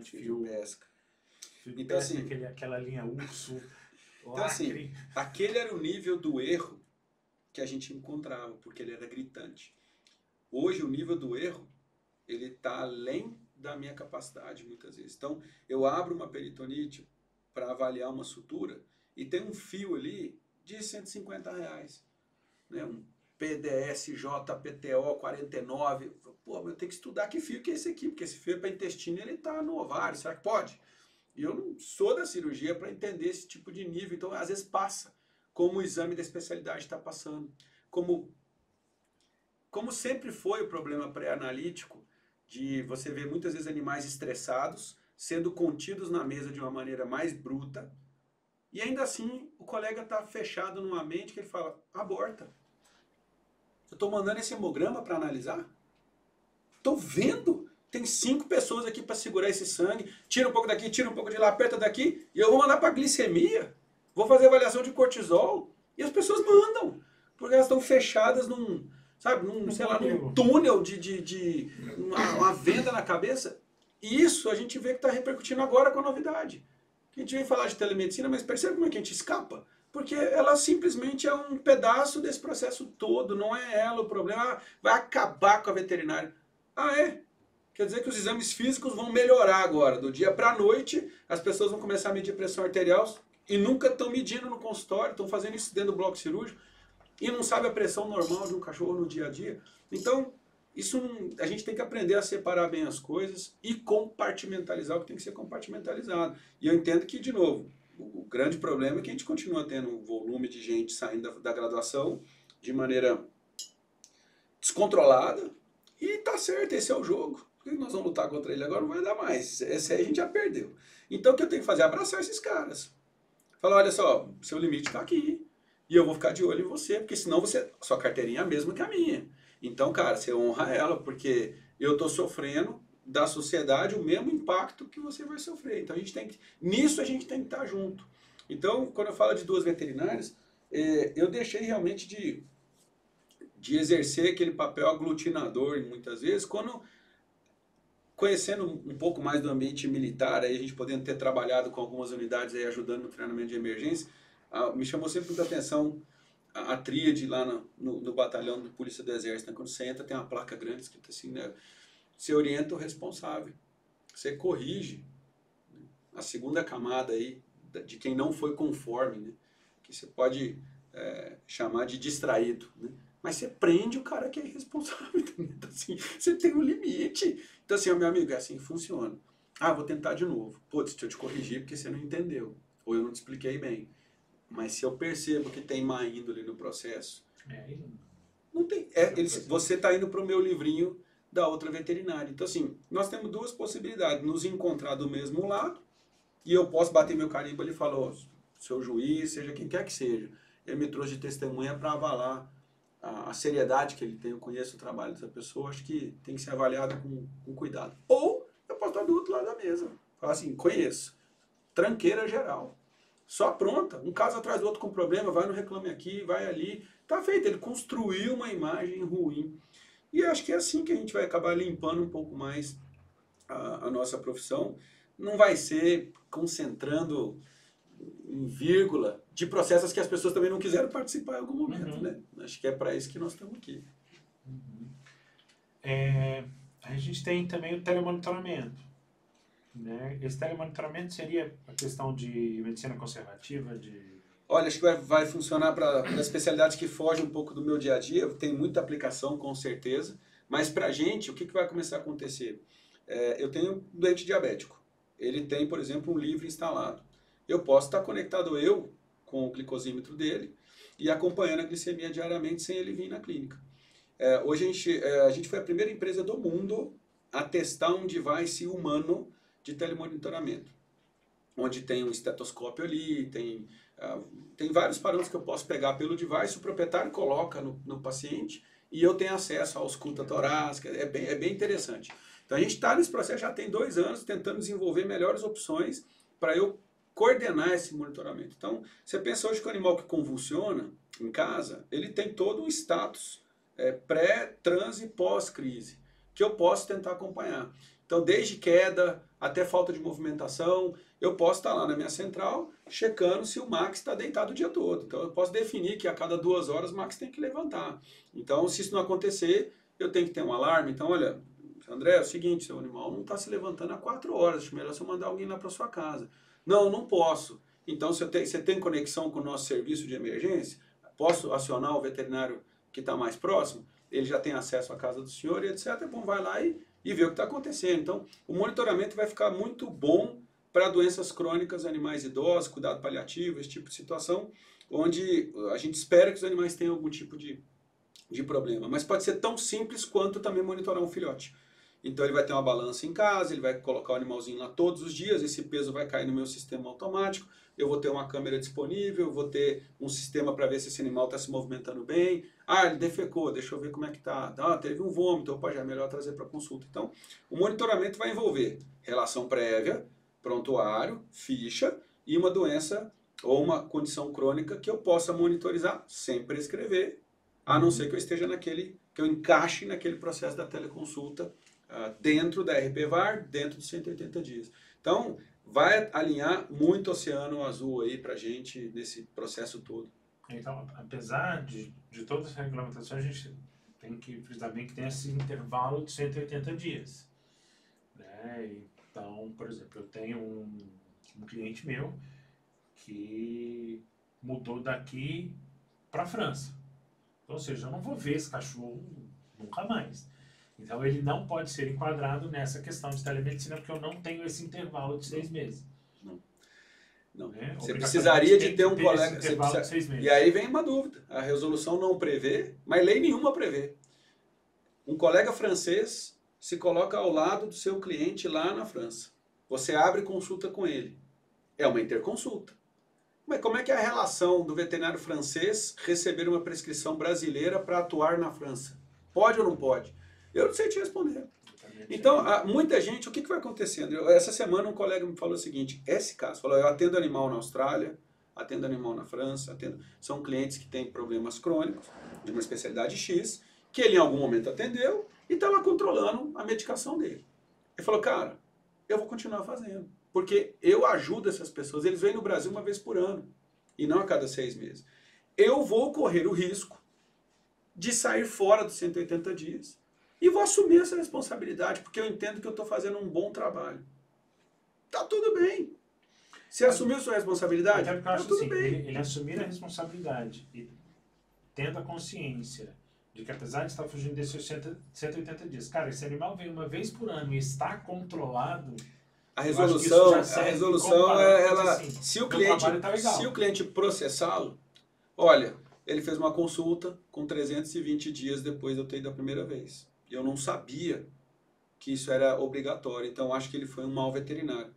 Fio de pesca. Então, assim, aquela linha urso. Então, assim, aquele era o nível do erro que a gente encontrava, porque ele era gritante. Hoje, o nível do erro, ele está além da minha capacidade, muitas vezes. Então, eu abro uma peritonite para avaliar uma sutura e tem um fio ali de R$150. Né? Um PDSJ-PTO 49. Pô, mas eu tenho que estudar que fio que é esse aqui, porque esse fio é para intestino e ele está no ovário. Será que pode? E eu não sou da cirurgia para entender esse tipo de nível. Então, às vezes passa, como o exame da especialidade está passando. Como sempre foi o problema pré-analítico, de você ver muitas vezes animais estressados, sendo contidos na mesa de uma maneira mais bruta, e ainda assim o colega está fechado numa mente que ele fala, aborta. Eu estou mandando esse hemograma para analisar? Estou vendo! Tem 5 pessoas aqui para segurar esse sangue, tira um pouco daqui, tira um pouco de lá, aperta daqui, e eu vou mandar para glicemia, vou fazer avaliação de cortisol, e as pessoas mandam, porque elas estão fechadas num túnel de uma venda na cabeça. E isso a gente vê que está repercutindo agora com a novidade. A gente vem falar de telemedicina, mas percebe como é que a gente escapa? porque ela simplesmente é um pedaço desse processo todo, não é ela o problema, vai acabar com a veterinária. Ah, é? Quer dizer que os exames físicos vão melhorar agora, do dia para a noite, as pessoas vão começar a medir pressão arterial e nunca estão medindo no consultório, estão fazendo isso dentro do bloco cirúrgico e não sabe a pressão normal de um cachorro no dia a dia. Então, isso a gente tem que aprender a separar bem as coisas e compartimentalizar o que tem que ser compartimentalizado. E eu entendo que, de novo, o grande problema é que a gente continua tendo um volume de gente saindo da graduação de maneira descontrolada. E tá certo, esse é o jogo. Por que nós vamos lutar contra ele agora? Não vai dar mais. Esse aí a gente já perdeu. Então o que eu tenho que fazer? Abraçar esses caras. Falar, olha só, seu limite tá aqui. E eu vou ficar de olho em você, porque senão você, sua carteirinha é a mesma que a minha. Então, cara, você honra ela, porque eu tô sofrendo da sociedade o mesmo impacto que você vai sofrer. Então, a gente tem que, nisso a gente tem que estar junto. Então, quando eu falo de duas veterinárias, eu deixei realmente de exercer aquele papel aglutinador muitas vezes, quando conhecendo um pouco mais do ambiente militar, aí a gente podendo ter trabalhado com algumas unidades aí ajudando no treinamento de emergência, me chamou sempre muita atenção a tríade lá no batalhão de polícia do exército, né? Quando você entra tem uma placa grande escrita assim, né? Você orienta o responsável, você corrige, né? A segunda camada aí de quem não foi conforme, né? Que você pode chamar de distraído, né? Mas você prende o cara que é irresponsável, né? Então, assim, você tem um limite. Então assim, meu amigo, é assim que funciona. Ah, vou tentar de novo. Pô, deixa eu te corrigir porque você não entendeu, ou eu não te expliquei bem. Mas se eu percebo que tem má índole no processo, não tem. Você está indo para o meu livrinho da outra veterinária. Então, assim, nós temos duas possibilidades. Nos encontrar do mesmo lado, e eu posso bater meu carimbo ali e falar, ó, seu juiz, seja quem quer que seja, ele me trouxe de testemunha para avalar a seriedade que ele tem. Eu conheço o trabalho dessa pessoa, acho que tem que ser avaliado com cuidado. Ou eu posso estar do outro lado da mesa. Falar assim, conheço. Tranqueira geral. Só pronta, um caso atrás do outro com problema, vai no Reclame Aqui, vai ali. Tá feito, ele construiu uma imagem ruim. E acho que é assim que a gente vai acabar limpando um pouco mais a nossa profissão. Não vai ser concentrando em vírgula de processos que as pessoas também não quiseram participar em algum momento, né? Acho que é para isso que nós estamos aqui. A gente tem também o telemonitoramento. Né? Esse telemonitoramento seria a questão de medicina conservativa? Olha, acho que vai funcionar para especialidades que fogem um pouco do meu dia a dia, tem muita aplicação com certeza, mas para a gente, o que vai começar a acontecer? Eu tenho um doente diabético, ele tem, por exemplo, um livro instalado. Eu posso estar conectado com o glicosímetro dele e acompanhando a glicemia diariamente sem ele vir na clínica. Hoje a gente foi a primeira empresa do mundo a testar um device humano de telemonitoramento, onde tem um estetoscópio ali, tem vários parâmetros que eu posso pegar pelo device, o proprietário coloca no paciente e eu tenho acesso à ausculta torácica, é bem interessante. Então a gente está nesse processo já tem 2 anos, tentando desenvolver melhores opções para eu coordenar esse monitoramento. Então você pensa hoje que o animal que convulsiona em casa, ele tem todo um status pré, trans e pós-crise, que eu posso tentar acompanhar. Então, desde queda até falta de movimentação, eu posso estar lá na minha central checando se o Max está deitado o dia todo. Então, eu posso definir que a cada 2 horas o Max tem que levantar. Então, se isso não acontecer, eu tenho que ter um alarme. Então, olha, André, é o seguinte, seu animal não está se levantando há 4 horas. Acho melhor você mandar alguém lá para sua casa. Não, não posso. Então, se você tem conexão com o nosso serviço de emergência, posso acionar o veterinário que está mais próximo? Ele já tem acesso à casa do senhor e etc. Bom, vai lá e ver o que está acontecendo. Então, o monitoramento vai ficar muito bom para doenças crônicas, animais idosos, cuidado paliativo, esse tipo de situação, onde a gente espera que os animais tenham algum tipo de problema. Mas pode ser tão simples quanto também monitorar um filhote. Então, ele vai ter uma balança em casa, ele vai colocar o animalzinho lá todos os dias, esse peso vai cair no meu sistema automático, eu vou ter uma câmera disponível, eu vou ter um sistema para ver se esse animal está se movimentando bem. Ah, ele defecou, deixa eu ver como é que está. Ah, teve um vômito, opa, já é melhor trazer para consulta. Então, o monitoramento vai envolver relação prévia, prontuário, ficha e uma doença ou uma condição crônica que eu possa monitorizar sem prescrever, a não ser que eu esteja que eu encaixe naquele processo da teleconsulta dentro da RPVAR, dentro de 180 dias. Então, vai alinhar muito o Oceano Azul aí para a gente nesse processo todo. Então, apesar de todas as regulamentações, a gente tem que frisar bem que tem esse intervalo de 180 dias. Né? Então, por exemplo, eu tenho um cliente meu que mudou daqui para a França. Ou seja, eu não vou ver esse cachorro nunca mais. Então, ele não pode ser enquadrado nessa questão de telemedicina, porque eu não tenho esse intervalo de 6 meses. Não. Né? Você precisaria de ter um colega... E aí vem uma dúvida. A resolução não prevê, mas lei nenhuma prevê. Um colega francês se coloca ao lado do seu cliente lá na França. Você abre consulta com ele. É uma interconsulta. Mas como é que é a relação do veterinário francês receber uma prescrição brasileira para atuar na França? Pode ou não pode? Eu não sei te responder. Então, muita gente, o que vai acontecendo? Essa semana um colega me falou o seguinte, esse caso, falou, eu atendo animal na Austrália, atendo animal na França, são clientes que têm problemas crônicos, de uma especialidade X, que ele em algum momento atendeu e estava controlando a medicação dele. Ele falou, cara, eu vou continuar fazendo, porque eu ajudo essas pessoas, eles vêm no Brasil uma vez por ano, e não a cada 6 meses. Eu vou correr o risco de sair fora dos 180 dias, e vou assumir essa responsabilidade, porque eu entendo que eu estou fazendo um bom trabalho. Tá tudo bem. Você assumiu sua responsabilidade? Tá tudo assim, bem. Ele assumir a responsabilidade e tendo a consciência de que apesar de estar fugindo desses 180 dias, cara, esse animal vem uma vez por ano e está controlado... A resolução ela assim, se o cliente processá-lo, olha, ele fez uma consulta com 320 dias depois de eu ter ido a primeira vez. Eu não sabia que isso era obrigatório, então acho que ele foi um mau veterinário.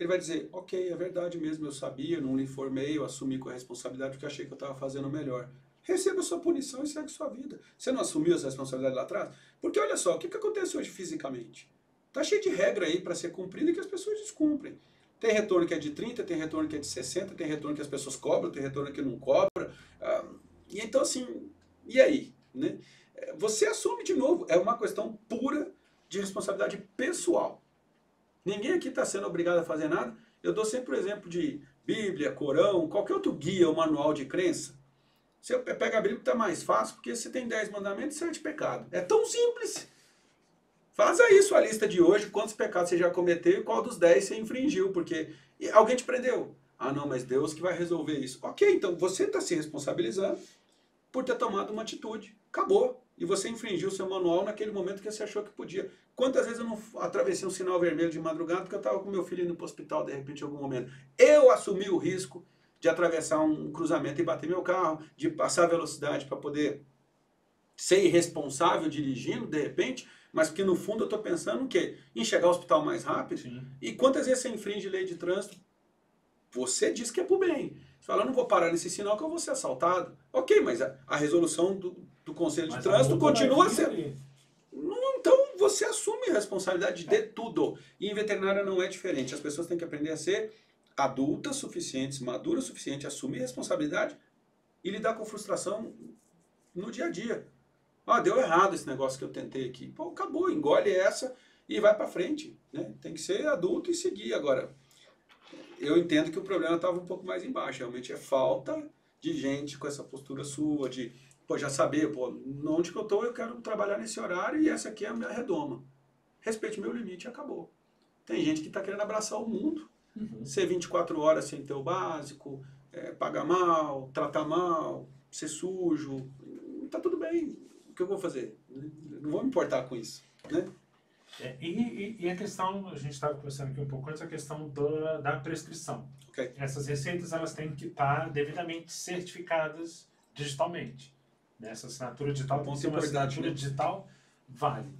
Ele vai dizer, ok, é verdade mesmo, eu sabia, não lhe informei, eu assumi com a responsabilidade porque achei que eu estava fazendo melhor. Receba sua punição e segue sua vida. Você não assumiu essa responsabilidade lá atrás? Porque olha só, o que acontece hoje fisicamente? Está cheio de regra aí para ser cumprida e que as pessoas descumprem. Tem retorno que é de 30, tem retorno que é de 60, tem retorno que as pessoas cobram, tem retorno que não cobra. E então assim, e aí? Né? Você assume de novo, é uma questão pura de responsabilidade pessoal. Ninguém aqui está sendo obrigado a fazer nada. Eu dou sempre o exemplo de Bíblia, Corão, qualquer outro guia ou manual de crença. Você pega a Bíblia, está mais fácil, porque você tem 10 mandamentos e 7 pecados. É tão simples. Faz aí sua lista de hoje, quantos pecados você já cometeu e qual dos 10 você infringiu, porque alguém te prendeu. Ah não, mas Deus que vai resolver isso. Ok, então você está se responsabilizando por ter tomado uma atitude. Acabou. E você infringiu seu manual naquele momento que você achou que podia. Quantas vezes eu não atravessei um sinal vermelho de madrugada porque eu estava com meu filho indo para o hospital de repente em algum momento. Eu assumi o risco de atravessar um cruzamento e bater meu carro, de passar velocidade para poder ser irresponsável dirigindo de repente... Mas porque no fundo eu estou pensando o quê? Em chegar ao hospital mais rápido. Sim. E quantas vezes você infringe lei de trânsito? Você diz que é pro bem. Você fala, eu não vou parar nesse sinal que eu vou ser assaltado. Ok, mas a resolução do Conselho de Trânsito continua sendo... Então você assume a responsabilidade de tudo. E em veterinária não é diferente. As pessoas têm que aprender a ser adultas suficientes, maduras suficientes, assumir responsabilidade e lidar com frustração no dia a dia. Ah, deu errado esse negócio que eu tentei aqui. Pô, acabou, engole essa e vai pra frente, né? Tem que ser adulto e seguir. Agora, eu entendo que o problema estava um pouco mais embaixo. Realmente é falta de gente com essa postura sua, de, pô, já saber, pô, onde que eu tô, eu quero trabalhar nesse horário e essa aqui é a minha redoma. Respeite meu limite e acabou. Tem gente que tá querendo abraçar o mundo, ser 24 horas sem ter o básico, pagar mal, tratar mal, ser sujo, tá tudo bem. O que eu vou fazer? Não vou me importar com isso, né? E a questão, a gente estava conversando aqui um pouco antes, a questão da prescrição. Okay. Essas receitas, elas têm que estar devidamente certificadas digitalmente. Essa assinatura digital tem que ser uma assinatura digital válida.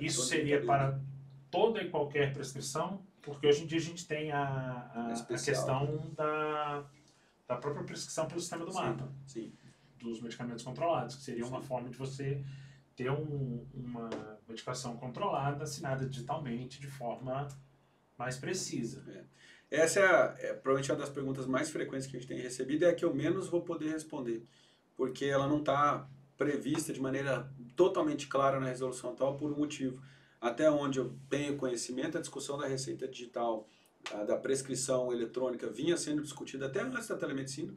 Isso seria para toda e qualquer prescrição, porque hoje em dia a gente tem a questão da própria prescrição pelo sistema do MAPA. Sim. Dos medicamentos controlados, que seria uma forma de você ter uma medicação controlada, assinada digitalmente, de forma mais precisa. Essa é provavelmente uma das perguntas mais frequentes que a gente tem recebido, é a que eu menos vou poder responder, porque ela não está prevista de maneira totalmente clara na resolução atual por um motivo. Até onde eu tenho conhecimento, a discussão da receita digital da prescrição eletrônica vinha sendo discutida até antes da telemedicina,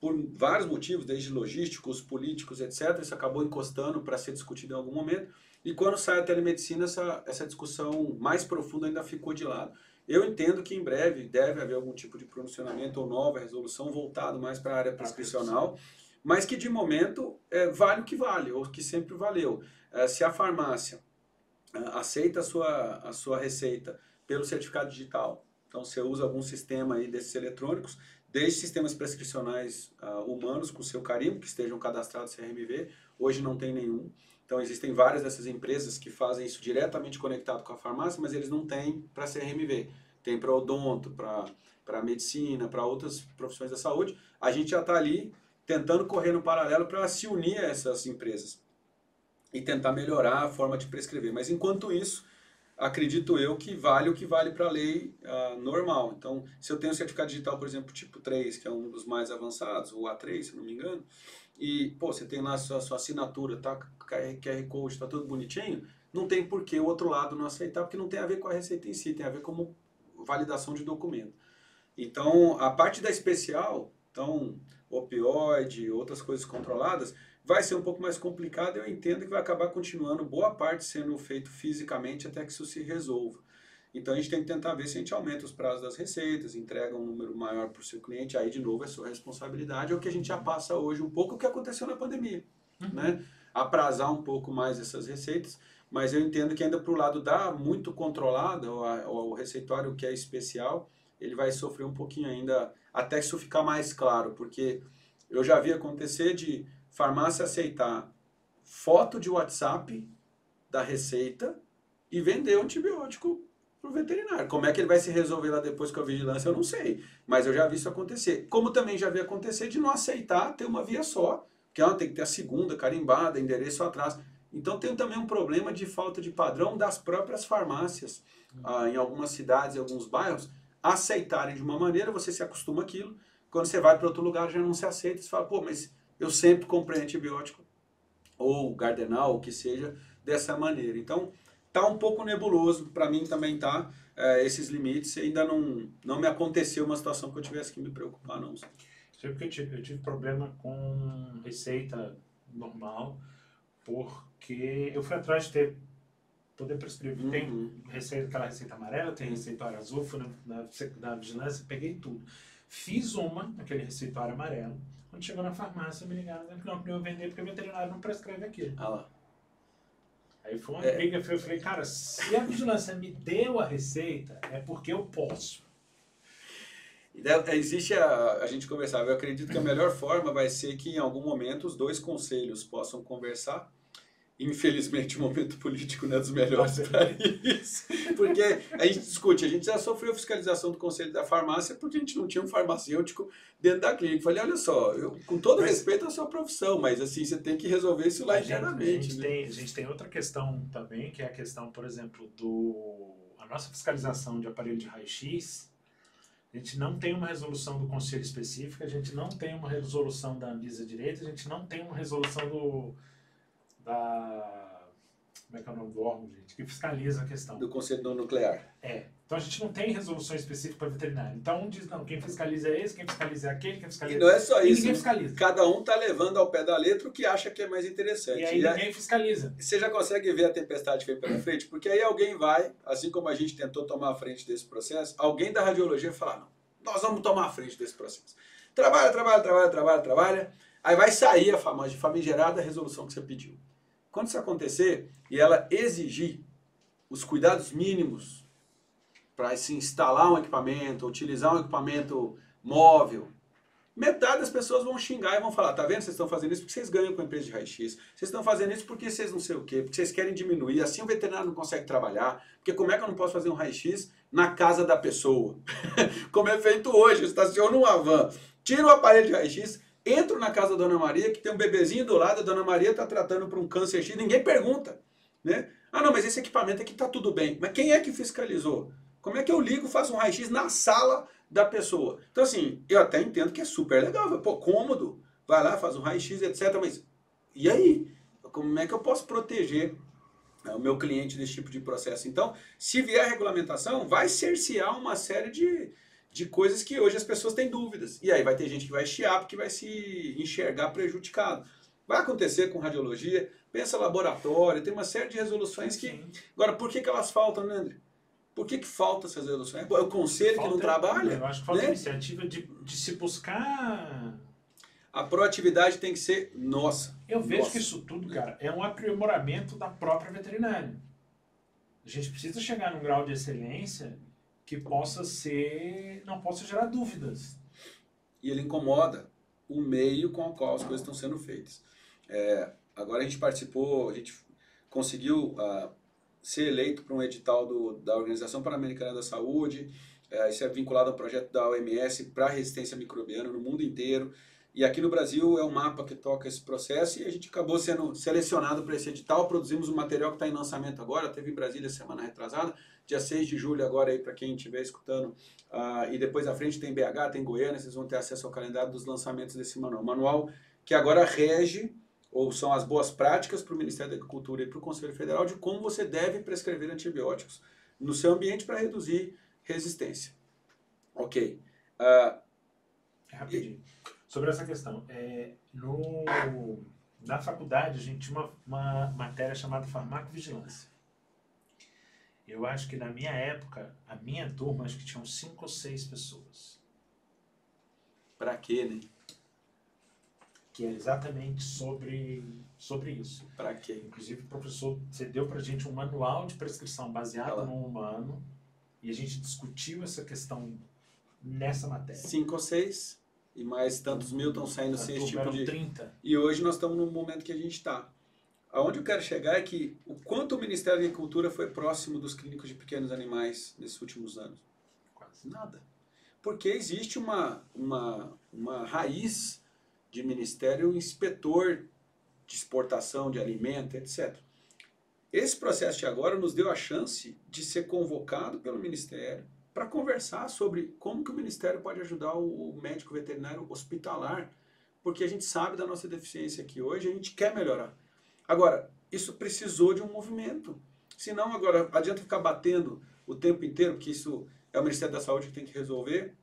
por vários motivos, desde logísticos, políticos, etc. Isso acabou encostando para ser discutido em algum momento. E quando sai a telemedicina, essa discussão mais profunda ainda ficou de lado. Eu entendo que em breve deve haver algum tipo de pronunciamento ou nova resolução voltado mais para a área prescricional, mas que de momento vale o que vale, ou que sempre valeu. Se a farmácia aceita a sua receita pelo certificado digital, então você usa algum sistema aí desses eletrônicos, desde sistemas prescricionais humanos com seu carimbo, que estejam cadastrados CRMV, hoje não tem nenhum. Então existem várias dessas empresas que fazem isso diretamente conectado com a farmácia, mas eles não têm para CRMV, tem para odonto, para medicina, para outras profissões da saúde. A gente já está ali tentando correr no paralelo para se unir a essas empresas e tentar melhorar a forma de prescrever. Mas enquanto isso, acredito eu que vale o que vale para a lei normal. Então, se eu tenho um certificado digital, por exemplo, tipo 3, que é um dos mais avançados, o A3, se não me engano, e pô, você tem lá a sua assinatura, tá, QR Code, tá tudo bonitinho, não tem por que o outro lado não aceitar, porque não tem a ver com a receita em si, tem a ver com validação de documento. Então, a parte da especial, então, opioide, outras coisas controladas, vai ser um pouco mais complicado, eu entendo que vai acabar continuando boa parte sendo feito fisicamente até que isso se resolva. Então a gente tem que tentar ver se a gente aumenta os prazos das receitas, entrega um número maior para o seu cliente, aí de novo é sua responsabilidade, é o que a gente já passa hoje um pouco, o que aconteceu na pandemia, né? Aprazar um pouco mais essas receitas, mas eu entendo que ainda para o lado da muito controlada, o receituário que é especial, ele vai sofrer um pouquinho ainda, até isso ficar mais claro, porque eu já vi acontecer de farmácia aceitar foto de WhatsApp da receita e vender um antibiótico para o veterinário. Como é que ele vai se resolver lá depois com a vigilância, eu não sei. Mas eu já vi isso acontecer. Como também já vi acontecer de não aceitar ter uma via só, que ela tem que ter a segunda carimbada, endereço atrás. Então tem também um problema de falta de padrão das próprias farmácias em algumas cidades, em alguns bairros, aceitarem de uma maneira, você se acostuma àquilo. Quando você vai para outro lugar já não se aceita, você fala, pô, mas eu sempre comprei antibiótico, ou gardenal, o que seja, dessa maneira. Então, tá um pouco nebuloso, para mim também tá, esses limites, ainda não me aconteceu uma situação que eu tivesse que me preocupar, não. Sei porque eu tive problema com receita normal, porque eu fui atrás de poder prescrever. Tem receita, aquela receita amarela, tem receituário azul, fui na vigilância, peguei tudo. Fiz uma, aquele receituário amarelo. Quando chegou na farmácia, me ligaram dizendo que não podia vender porque o veterinário não prescreve aquilo. Ah lá. Aí foi uma briga, eu falei, cara, se a vigilância me deu a receita, é porque eu posso. Existe, a gente conversava, eu acredito que a melhor forma vai ser que em algum momento os dois conselhos possam conversar. Infelizmente, o momento político não é dos melhores para isso. Porque a gente discute, a gente já sofreu fiscalização do Conselho da Farmácia porque a gente não tinha um farmacêutico dentro da clínica. Falei, olha só, eu, com todo respeito à sua profissão, mas assim, você tem que resolver isso lá internamente. A gente tem outra questão também, que é a questão, por exemplo, a nossa fiscalização de aparelho de raio-x. A gente não tem uma resolução do Conselho específica, a gente não tem uma resolução da Anvisa Direito, a gente não tem uma resolução como é que é o nome do órgão, gente? Que fiscaliza a questão. Do Conselho Nuclear. É. Então a gente não tem resolução específica para veterinário. Então um diz, não, quem fiscaliza é esse, quem fiscaliza é aquele, quem fiscaliza... E não é só isso. Ninguém fiscaliza. Cada um tá levando ao pé da letra o que acha que é mais interessante. E aí ninguém fiscaliza. Você já consegue ver a tempestade que vem pela frente? Porque aí alguém vai, assim como a gente tentou tomar a frente desse processo, alguém da radiologia fala, não, nós vamos tomar a frente desse processo. Trabalha, trabalha, trabalha, trabalha, trabalha. Aí vai sair a famosa famigerada resolução que você pediu. Quando isso acontecer e ela exigir os cuidados mínimos para se instalar um equipamento, utilizar um equipamento móvel, metade das pessoas vão xingar e vão falar, tá vendo, vocês estão fazendo isso porque vocês ganham com a empresa de raio-x, vocês estão fazendo isso porque vocês não sei o quê, porque vocês querem diminuir, assim o veterinário não consegue trabalhar, porque como é que eu não posso fazer um raio-x na casa da pessoa? Como é feito hoje, eu estaciono uma van, tiro o aparelho de raio-x, entro na casa da Dona Maria, que tem um bebezinho do lado, a Dona Maria está tratando para um câncer X, ninguém pergunta, né? Ah, não, mas esse equipamento aqui está tudo bem. Mas quem é que fiscalizou? Como é que eu ligo, faço um raio-x na sala da pessoa? Então, assim, eu até entendo que é super legal, pô, cômodo, vai lá, faz um raio-x, etc. Mas e aí? Como é que eu posso proteger o meu cliente desse tipo de processo. Então, se vier a regulamentação, vai cercear uma série de coisas que hoje as pessoas têm dúvidas. E aí vai ter gente que vai chiar porque vai se enxergar prejudicado. Vai acontecer com radiologia, pensa laboratório, tem uma série de resoluções que... Agora, por que elas faltam, né, André? Por que falta essas resoluções? É o conselho falta, que não trabalha? Eu acho que falta, né, iniciativa de se buscar... A proatividade tem que ser nossa. Eu vejo que isso tudo, cara, é um aprimoramento da própria veterinária. A gente precisa chegar num grau de excelência que possa ser... não possa gerar dúvidas. E ele incomoda o meio com o qual as coisas estão sendo feitas. É, agora a gente participou, a gente conseguiu ser eleito para um edital da Organização Pan-Americana da Saúde, isso é vinculado ao projeto da OMS para resistência microbiana no mundo inteiro. E aqui no Brasil é o MAPA que toca esse processo e a gente acabou sendo selecionado para esse edital, produzimos um material que está em lançamento agora, teve em Brasília semana retrasada, dia 6 de julho agora aí para quem estiver escutando, e depois à frente tem BH, tem Goiânia, vocês vão ter acesso ao calendário dos lançamentos desse manual. O manual que agora rege, ou são as boas práticas para o Ministério da Agricultura e para o Conselho Federal de como você deve prescrever antibióticos no seu ambiente para reduzir resistência. Ok. Rapidinho. Sobre essa questão, na faculdade a gente tinha uma matéria chamada farmacovigilância. Eu acho que na minha época, a minha turma, acho que tinham 5 ou 6 pessoas. Pra quê, né? Que é exatamente sobre isso. Pra quê? Inclusive o professor cedeu pra gente um manual de prescrição baseado no humano e a gente discutiu essa questão nessa matéria. 5 ou 6... E mais tantos mil estão saindo sem esse tipo de... 30. E hoje nós estamos no momento que a gente está. Aonde eu quero chegar é que o quanto o Ministério da Agricultura foi próximo dos clínicos de pequenos animais nesses últimos anos? Quase nada. Porque existe uma raiz de ministério inspetor de exportação de alimento, etc. Esse processo de agora nos deu a chance de ser convocado pelo Ministério para conversar sobre como que o Ministério pode ajudar o médico veterinário hospitalar, porque a gente sabe da nossa deficiência aqui hoje, a gente quer melhorar. Agora, isso precisou de um movimento, senão agora adianta ficar batendo o tempo inteiro, porque isso é o Ministério da Saúde que tem que resolver,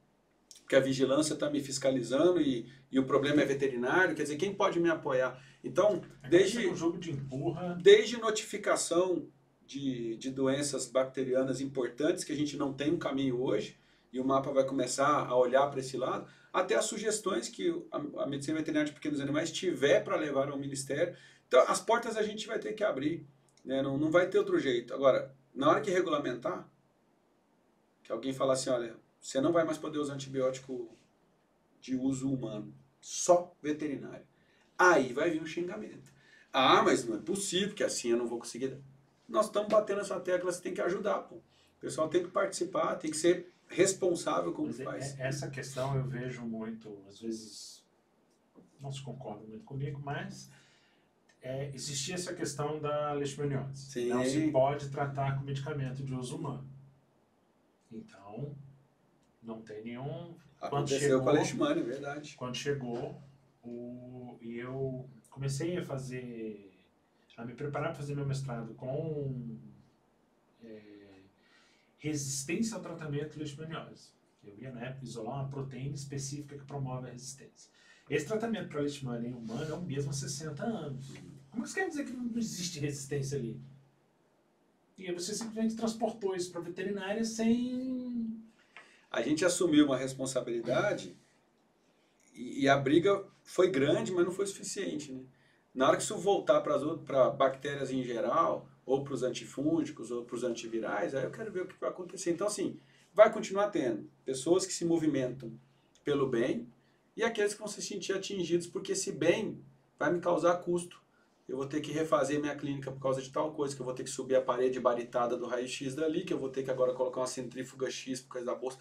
porque a vigilância está me fiscalizando e o problema é veterinário, quer dizer, quem pode me apoiar? Então, desde um jogo de empurra, desde notificação, de doenças bacterianas importantes que a gente não tem um caminho hoje e o MAPA vai começar a olhar para esse lado, até as sugestões que a medicina veterinária de pequenos animais tiver para levar ao Ministério. Então as portas a gente vai ter que abrir, né? Não vai ter outro jeito. Agora, na hora que regulamentar, que alguém falar assim, olha, você não vai mais poder usar antibiótico de uso humano, só veterinário. Aí vai vir um xingamento. Ah, mas não é possível, que assim eu não vou conseguir... Nós estamos batendo essa tecla, você tem que ajudar, pô. O pessoal tem que participar, tem que ser responsável como faz. Essa questão eu vejo muito, às vezes não se concorda muito comigo, mas existia essa questão da leishmaniose. Sim. Não se pode tratar com medicamento de uso humano. Então, não tem nenhum... Aconteceu com a leishmania, é verdade. Quando chegou, e eu comecei a fazer... a me preparar para fazer meu mestrado com resistência ao tratamento de leishmaniose. Eu ia, na época, isolar uma proteína específica que promove a resistência. Esse tratamento para leishmania em humano é o mesmo há 60 anos. Como você quer dizer que não existe resistência ali? E aí você simplesmente transportou isso para a veterinária sem... A gente assumiu uma responsabilidade e a briga foi grande, mas não foi suficiente, né? Na hora que isso voltar para bactérias em geral, ou para os antifúngicos, ou para os antivirais, aí eu quero ver o que vai acontecer. Então, assim, vai continuar tendo pessoas que se movimentam pelo bem e aqueles que vão se sentir atingidos, porque esse bem vai me causar custo. Eu vou ter que refazer minha clínica por causa de tal coisa, que eu vou ter que subir a parede baritada do raio-x dali, que eu vou ter que agora colocar uma centrífuga X por causa da bolsa.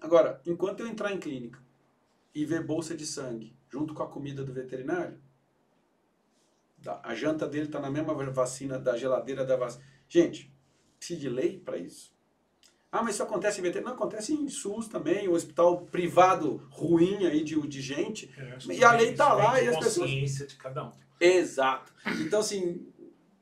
Agora, enquanto eu entrar em clínica e ver bolsa de sangue junto com a comida do veterinário, a janta dele está na mesma vacina da geladeira da vacina. Gente, precisa de lei para isso? Ah, mas isso acontece em veterinário? Não, acontece em SUS também, o hospital privado ruim aí de gente. E a lei está lá e as pessoas... consciência de cada um. Exato. Então, assim,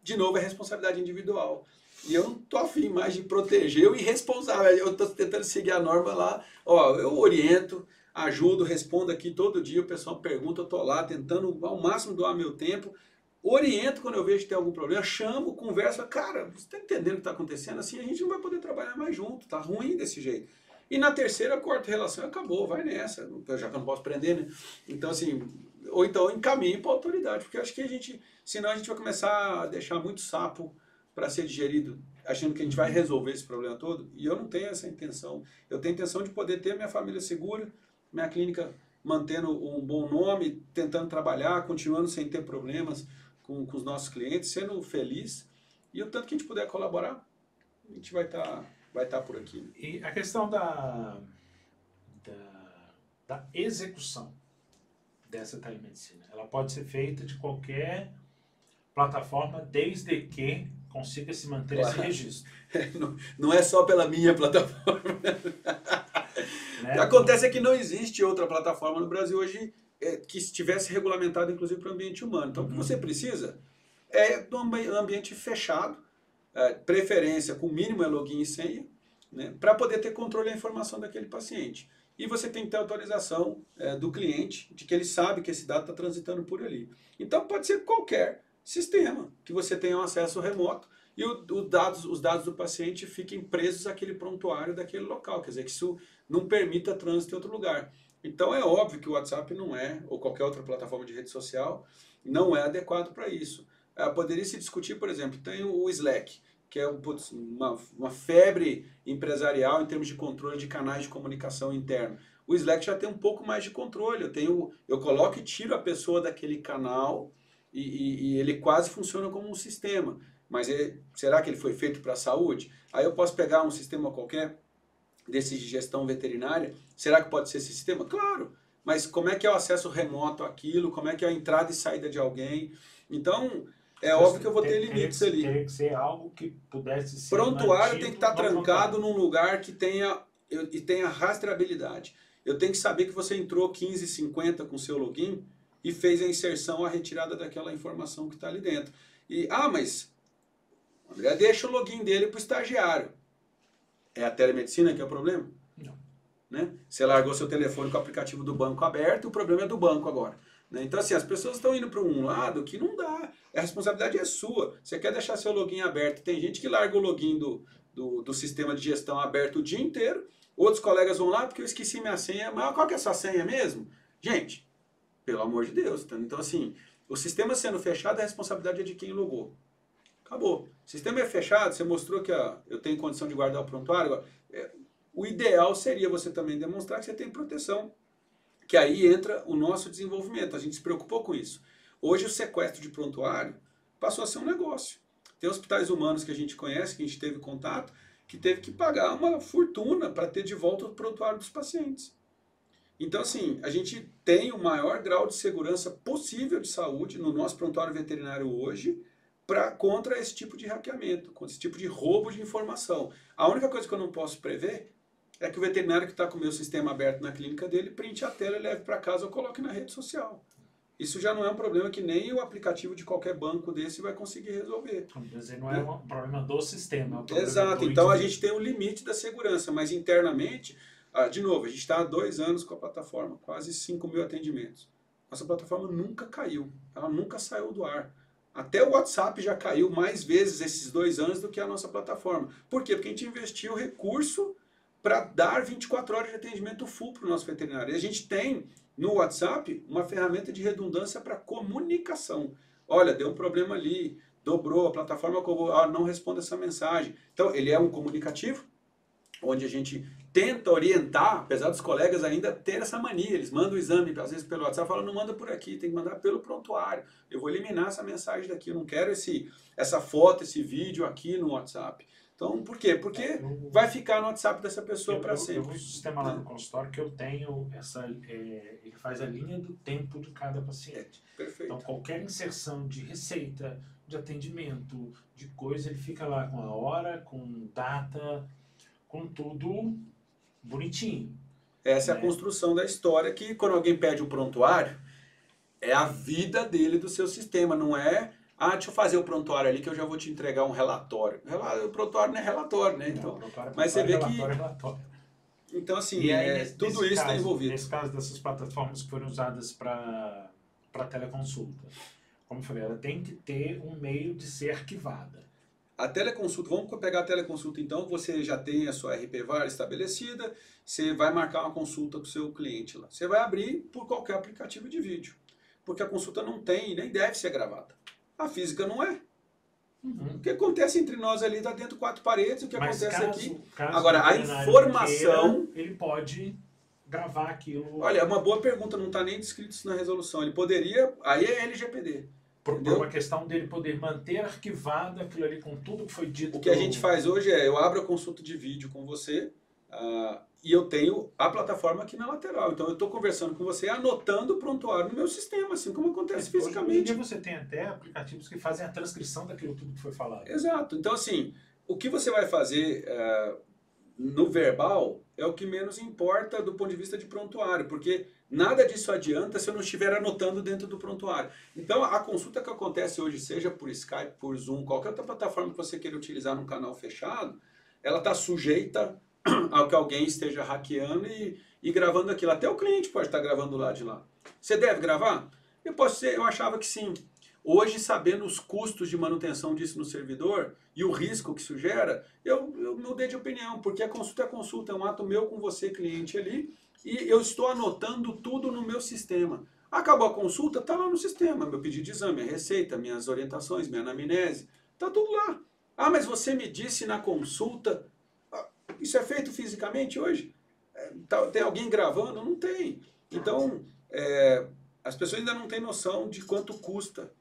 de novo, é responsabilidade individual. E eu não tô afim mais de proteger o irresponsável. Eu tô tentando seguir a norma lá. Ó, eu oriento, ajudo, respondo aqui todo dia. O pessoal pergunta, eu tô lá tentando ao máximo doar meu tempo. Oriento quando eu vejo que tem algum problema, chamo, converso. Cara, você tá entendendo o que tá acontecendo? Assim a gente não vai poder trabalhar mais junto, tá ruim desse jeito. E na terceira, eu corto relação, acabou, vai nessa. Já que eu não posso prender, né? Então, assim, ou então encaminhe para a autoridade, porque eu acho que a gente, senão a gente vai começar a deixar muito sapo para ser digerido, achando que a gente vai resolver esse problema todo, e eu não tenho essa intenção. Eu tenho a intenção de poder ter minha família segura, minha clínica mantendo um bom nome, tentando trabalhar, continuando sem ter problemas com os nossos clientes, sendo feliz, e o tanto que a gente puder colaborar, a gente vai estar por aqui. E a questão da execução dessa telemedicina, ela pode ser feita de qualquer plataforma, desde que consiga se manter esse registro. Não é só pela minha plataforma. Né? O que acontece é que não existe outra plataforma no Brasil hoje que estivesse regulamentada, inclusive, para o ambiente humano. Então, o que você precisa é de um ambiente fechado, preferência com mínimo é login e senha, né, para poder ter controle da informação daquele paciente. E você tem que ter autorização do cliente, de que ele sabe que esse dado está transitando por ali. Então, pode ser qualquer sistema que você tenha um acesso remoto e os dados do paciente fiquem presos àquele prontuário daquele local, quer dizer, que isso não permita trânsito em outro lugar. Então é óbvio que o WhatsApp não é, ou qualquer outra plataforma de rede social, não é adequado para isso. Poderia se discutir, por exemplo, tem o Slack, que é uma febre empresarial em termos de controle de canais de comunicação interno. O Slack já tem um pouco mais de controle, eu coloco e tiro a pessoa daquele canal, e ele quase funciona como um sistema, mas será que ele foi feito para a saúde? Aí eu posso pegar um sistema qualquer, desse de gestão veterinária, será que pode ser esse sistema? Claro, mas como é que é o acesso remoto àquilo, como é que é a entrada e saída de alguém? Então, óbvio que eu vou ter limites ali. Teria que ser algo que pudesse ser prontuário tem que estar trancado num lugar que tenha rastreabilidade. Eu tenho que saber que você entrou 15h50 com seu login, e fez a inserção, a retirada daquela informação que está ali dentro. E, mas André, deixa o login dele para o estagiário. É a telemedicina que é o problema? Não. Né? Você largou seu telefone com o aplicativo do banco aberto, o problema é do banco agora. Né? Então, assim, as pessoas estão indo para um lado que não dá. A responsabilidade é sua. Você quer deixar seu login aberto. Tem gente que larga o login do sistema de gestão aberto o dia inteiro, outros colegas vão lá, porque eu esqueci minha senha. Mas qual que é a sua senha mesmo? Gente, pelo amor de Deus. Então, assim, o sistema sendo fechado, a responsabilidade é de quem logou. Acabou. O sistema é fechado, você mostrou que eu tenho condição de guardar o prontuário. Agora, o ideal seria você também demonstrar que você tem proteção. Que aí entra o nosso desenvolvimento. A gente se preocupou com isso. Hoje, o sequestro de prontuário passou a ser um negócio. Tem hospitais humanos que a gente conhece, que a gente teve contato, que teve que pagar uma fortuna para ter de volta o prontuário dos pacientes. Então, assim, a gente tem o maior grau de segurança possível de saúde no nosso prontuário veterinário hoje contra esse tipo de hackeamento, contra esse tipo de roubo de informação. A única coisa que eu não posso prever é que o veterinário que está com o meu sistema aberto na clínica dele printe a tela e leve para casa ou coloque na rede social. Isso já não é um problema que nem o aplicativo de qualquer banco desse vai conseguir resolver. Quer dizer, não é um problema do sistema. É um problema exato. Então, a gente tem um limite da segurança, mas internamente... de novo, a gente está há 2 anos com a plataforma, quase 5.000 atendimentos. Nossa plataforma nunca caiu, ela nunca saiu do ar. Até o WhatsApp já caiu mais vezes esses 2 anos do que a nossa plataforma. Por quê? Porque a gente investiu recurso para dar 24 horas de atendimento full para o nosso veterinário. E a gente tem no WhatsApp uma ferramenta de redundância para comunicação. Olha, deu um problema ali, dobrou a plataforma, não responde essa mensagem. Então, ele é um comunicativo, onde a gente tenta orientar, apesar dos colegas ainda ter essa mania, eles mandam o exame, às vezes pelo WhatsApp, falam, não manda por aqui, tem que mandar pelo prontuário, eu vou eliminar essa mensagem daqui, eu não quero essa foto, esse vídeo aqui no WhatsApp. Então, por quê? Porque vai ficar no WhatsApp dessa pessoa para sempre. Eu uso o sistema lá no consultório que eu tenho, ele faz a linha do tempo de cada paciente. Perfeito. Então, qualquer inserção de receita, de atendimento, de coisa, ele fica lá com a hora, com data... com tudo bonitinho. Essa é a construção da história, que quando alguém pede um prontuário, é a vida dele do seu sistema, não é Ah, deixa eu fazer o prontuário ali que eu já vou te entregar um relatório. O prontuário não é relatório, né? Então, não, prontuário, mas você vê que... Relatório. Então, assim, tudo isso está envolvido. Nesse caso dessas plataformas que foram usadas para teleconsulta, como eu falei, ela tem que ter um meio de ser arquivada. A teleconsulta, vamos pegar a teleconsulta então, você já tem a sua RPVAR estabelecida, você vai marcar uma consulta com o seu cliente lá. Você vai abrir por qualquer aplicativo de vídeo, porque a consulta não tem, nem deve ser gravada. A física não é. Uhum. O que acontece entre nós ali está dentro de quatro paredes, o que acontece aqui. Agora, a informação... Ele pode gravar aquilo... Olha, uma boa pergunta, não está nem descrito isso na resolução. Ele poderia... Aí é LGPD. Por uma questão dele poder manter arquivado aquilo ali com tudo que foi dito. O que a gente faz hoje é, eu abro a consulta de vídeo com você e eu tenho a plataforma aqui na lateral. Então eu estou conversando com você, anotando o prontuário no meu sistema, assim como acontece fisicamente. Hoje você tem até aplicativos que fazem a transcrição daquilo tudo que foi falado. Exato. Então assim, o que você vai fazer no verbal é o que menos importa do ponto de vista de prontuário, porque... Nada disso adianta se eu não estiver anotando dentro do prontuário. Então, a consulta que acontece hoje, seja por Skype, por Zoom, qualquer outra plataforma que você queira utilizar num canal fechado, ela está sujeita ao que alguém esteja hackeando e gravando aquilo. Até o cliente pode estar gravando lá de lá. Você deve gravar? Eu achava que sim. Hoje, sabendo os custos de manutenção disso no servidor e o risco que isso gera, eu mudei de opinião, porque a consulta é consulta, é um ato meu com você, cliente, ali, e eu estou anotando tudo no meu sistema. Acabou a consulta, está lá no sistema. Meu pedido de exame, a receita, minhas orientações, minha anamnese, está tudo lá. Ah, mas você me disse na consulta... Isso é feito fisicamente hoje? Tem alguém gravando? Não tem. Então, as pessoas ainda não têm noção de quanto custa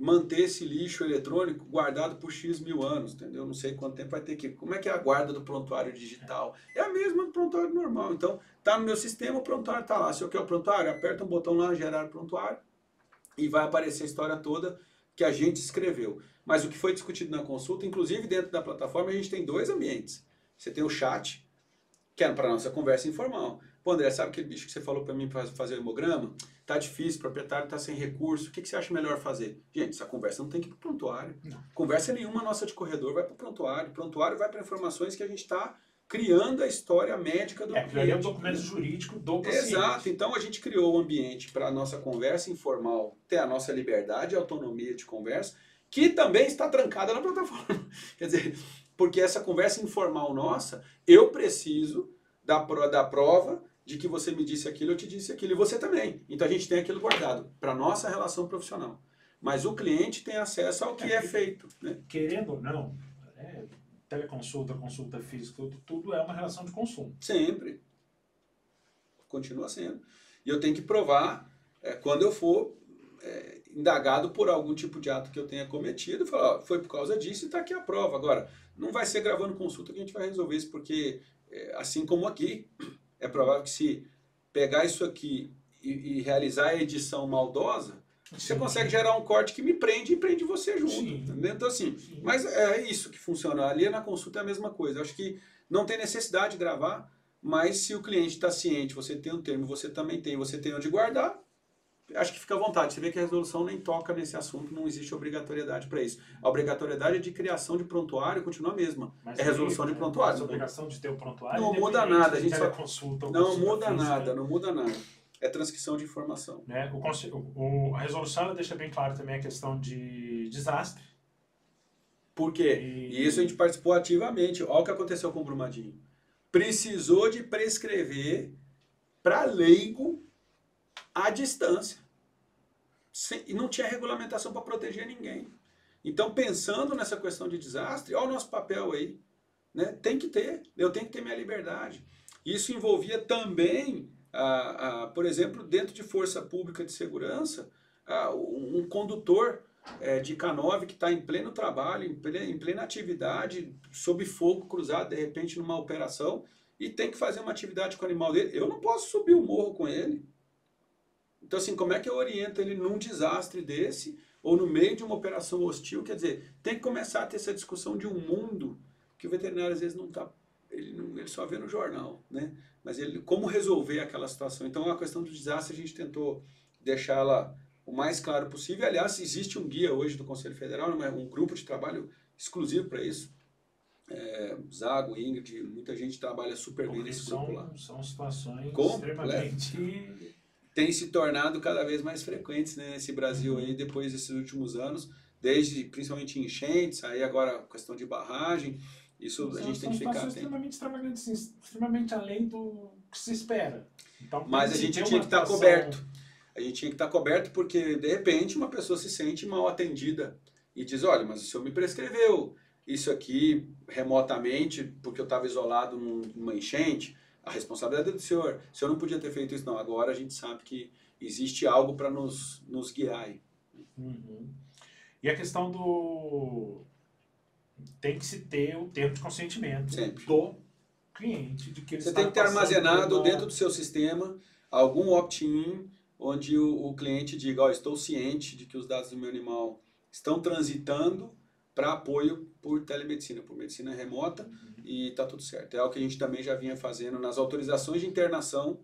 manter esse lixo eletrônico guardado por X mil anos, entendeu? Não sei quanto tempo vai ter que... Como é que é a guarda do prontuário digital? É a mesma do prontuário normal. Então, tá no meu sistema, o prontuário tá lá. Se eu quero o prontuário, aperta um botão lá, gerar prontuário, e vai aparecer a história toda que a gente escreveu. Mas o que foi discutido na consulta, inclusive dentro da plataforma, a gente tem dois ambientes. Você tem o chat, que é para nossa conversa informal. Pô, André, sabe aquele bicho que você falou para mim para fazer o hemograma? Tá difícil, o proprietário tá sem recurso, o que você acha melhor fazer? Gente, essa conversa não tem que ir para o prontuário. Não. Conversa nenhuma nossa de corredor vai para o prontuário vai para informações que a gente está criando a história médica do cliente. É um documento jurídico do paciente. Exato, então a gente criou o ambiente para a nossa conversa informal ter a nossa liberdade e autonomia de conversa, que também está trancada na plataforma. Quer dizer, porque essa conversa informal nossa, eu preciso da prova de que você me disse aquilo, eu te disse aquilo, e você também. Então a gente tem aquilo guardado para nossa relação profissional. Mas o cliente tem acesso ao que é feito. Né? Querendo ou não, teleconsulta, consulta física, tudo é uma relação de consumo. Sempre. Continua sendo. E eu tenho que provar, quando eu for indagado por algum tipo de ato que eu tenha cometido, falar, foi por causa disso e está aqui a prova. Agora, não vai ser gravando consulta que a gente vai resolver isso, porque assim como aqui... É provável que se pegar isso aqui e realizar a edição maldosa, sim, você consegue gerar um corte que me prende e prende você junto. Sim. Entendeu? Então, assim, sim. Mas é isso que funciona. Ali na consulta é a mesma coisa. Eu acho que não tem necessidade de gravar, mas se o cliente está ciente, você tem um termo, você também tem, você tem onde guardar, acho que fica à vontade. Você vê que a resolução nem toca nesse assunto, não existe obrigatoriedade para isso. A obrigatoriedade de criação de prontuário continua a mesma. Mas é resolução de prontuário. A obrigação de ter o prontuário não muda nada. A gente só consulta. Não muda nada, não muda nada. É transcrição de informação. Né? A resolução ela deixa bem claro também a questão de desastre. Por quê? E isso a gente participou ativamente. Olha o que aconteceu com o Brumadinho. Precisou de prescrever para leigo à distância. E não tinha regulamentação para proteger ninguém. Então, pensando nessa questão de desastre, olha o nosso papel aí. Né? Tem que ter, eu tenho que ter minha liberdade. Isso envolvia também, por exemplo, dentro de força pública de segurança, um condutor de K9 que está em pleno trabalho, em plena atividade, sob fogo cruzado, de repente, numa operação, e tem que fazer uma atividade com o animal dele. Eu não posso subir o morro com ele. Então, assim, como é que eu oriento ele num desastre desse ou no meio de uma operação hostil? Quer dizer, tem que começar a ter essa discussão de um mundo que o veterinário, às vezes, não está... Ele só vê no jornal, né? Mas como resolver aquela situação? Então, a questão do desastre, a gente tentou deixá-la o mais claro possível. Aliás, existe um guia hoje do Conselho Federal, um grupo de trabalho exclusivo para isso. Zago, Ingrid, muita gente trabalha super bem nesse grupo lá. São situações extremamente... Tem se tornado cada vez mais frequentes, né, nesse Brasil aí, depois desses últimos anos, desde principalmente enchentes, aí agora questão de barragem, isso a gente tem que ficar atento. Extremamente além do que se espera. Então, mas a gente tinha que estar coberto. A gente tinha que estar coberto porque, de repente, uma pessoa se sente mal atendida e diz, olha, mas o senhor me prescreveu isso aqui remotamente porque eu estava isolado numa enchente, a responsabilidade é do senhor. O senhor não podia ter feito isso, não. Agora a gente sabe que existe algo para nos guiar aí. Uhum. E a questão do... Tem que se ter o tempo de consentimento do cliente. De que ele tem que ter armazenado dentro do seu sistema algum opt-in onde o cliente diga, oh, estou ciente de que os dados do meu animal estão transitando para apoio por telemedicina, por medicina remota, e está tudo certo. É algo que a gente também já vinha fazendo nas autorizações de internação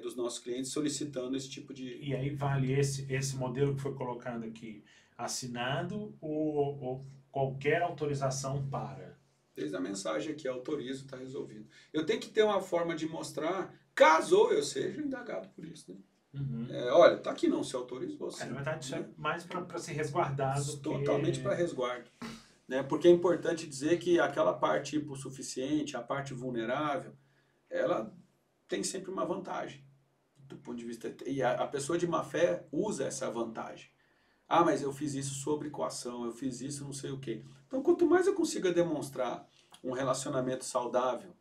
dos nossos clientes, solicitando esse tipo de... E aí vale esse modelo que foi colocado aqui, assinado ou qualquer autorização para? Desde a mensagem aqui, autorizo, está resolvido. Eu tenho que ter uma forma de mostrar, caso eu seja indagado por isso, né? Uhum. Olha, tá aqui não, se autorizou. Na verdade, isso é mais para ser resguardado. Totalmente para resguardo. Né? Porque é importante dizer que aquela parte hipossuficiente, a parte vulnerável, ela tem sempre uma vantagem. Do ponto de vista... E a pessoa de má fé usa essa vantagem. Ah, mas eu fiz isso sobre coação, eu fiz isso não sei o quê. Então, quanto mais eu consiga demonstrar um relacionamento saudável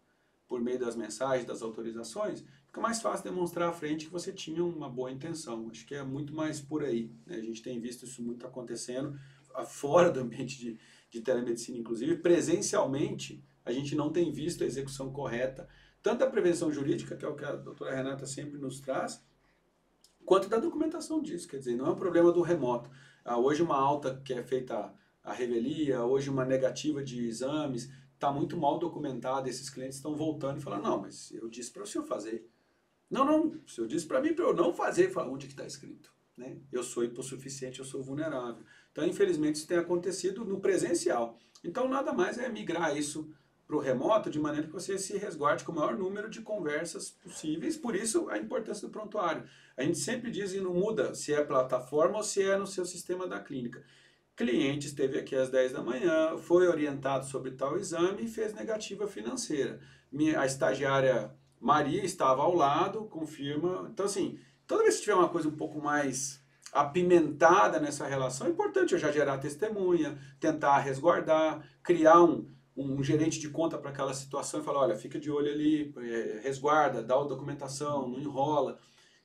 por meio das mensagens, das autorizações... Fica mais fácil demonstrar à frente que você tinha uma boa intenção. Acho que é muito mais por aí, né? A gente tem visto isso muito acontecendo fora do ambiente de telemedicina, inclusive. Presencialmente, a gente não tem visto a execução correta, tanto da prevenção jurídica, que é o que a doutora Renata sempre nos traz, quanto da documentação disso. Quer dizer, não é um problema do remoto. Hoje uma alta que é feita à revelia, hoje uma negativa de exames, está muito mal documentada, esses clientes estão voltando e falando, não, mas eu disse para o senhor fazer. Não, o senhor disse para mim para eu não fazer, fala, onde que está escrito? Né? Eu sou hipossuficiente, eu sou vulnerável. Então, infelizmente, isso tem acontecido no presencial. Então, nada mais é migrar isso para o remoto, de maneira que você se resguarde com o maior número de conversas possíveis, por isso a importância do prontuário. A gente sempre diz e não muda se é plataforma ou se é no seu sistema da clínica. Cliente esteve aqui às 10 da manhã, foi orientado sobre tal exame e fez negativa financeira. A estagiária... Maria estava ao lado, confirma. Então, assim, toda vez que tiver uma coisa um pouco mais apimentada nessa relação, é importante eu já gerar testemunha, tentar resguardar, criar um gerente de conta para aquela situação e falar, olha, fica de olho ali, resguarda, dá a documentação, não enrola.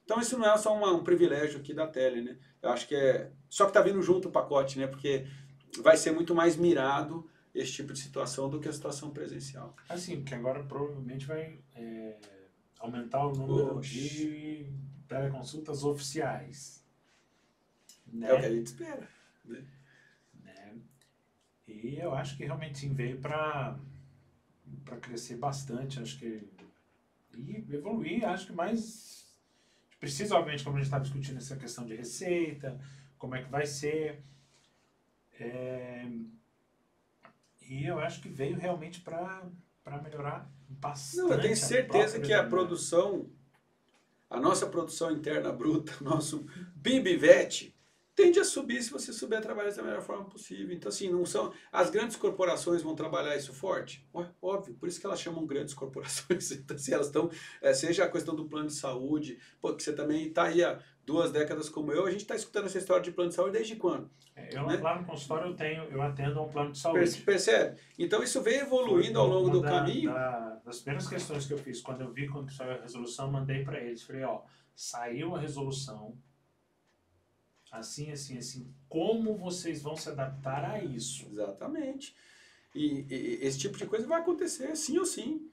Então, isso não é só um privilégio aqui da tele, né? Eu acho que Só que tá vindo junto o pacote, né? Porque vai ser muito mais mirado esse tipo de situação do que a situação presencial. Assim, porque agora provavelmente vai aumentar o número de teleconsultas oficiais. Né? É o que a gente espera. Né? Né? E eu acho que realmente sim, veio para crescer bastante, acho que... E evoluir, acho que mais... Precisa, obviamente, como a gente estava discutindo essa questão de receita, como é que vai ser... E eu acho que veio realmente para melhorar bastante. Não, eu tenho certeza que a produção, a nossa produção interna bruta, o nosso BIBVET, tende a subir se você souber trabalhar da melhor forma possível. Então, assim, não são... As grandes corporações vão trabalhar isso forte? Óbvio, por isso que elas chamam grandes corporações. Então, se elas estão... seja a questão do plano de saúde, porque você também está aí há 2 décadas como eu, a gente está escutando essa história de plano de saúde desde quando? Eu, né? Lá no consultório, eu atendo a um plano de saúde. Percebe? Então, isso vem evoluindo ao longo do caminho. Das primeiras questões que eu fiz, quando saiu a resolução, mandei para eles. Falei, ó, saiu a resolução... Assim, como vocês vão se adaptar a isso? Exatamente. E esse tipo de coisa vai acontecer, sim ou sim,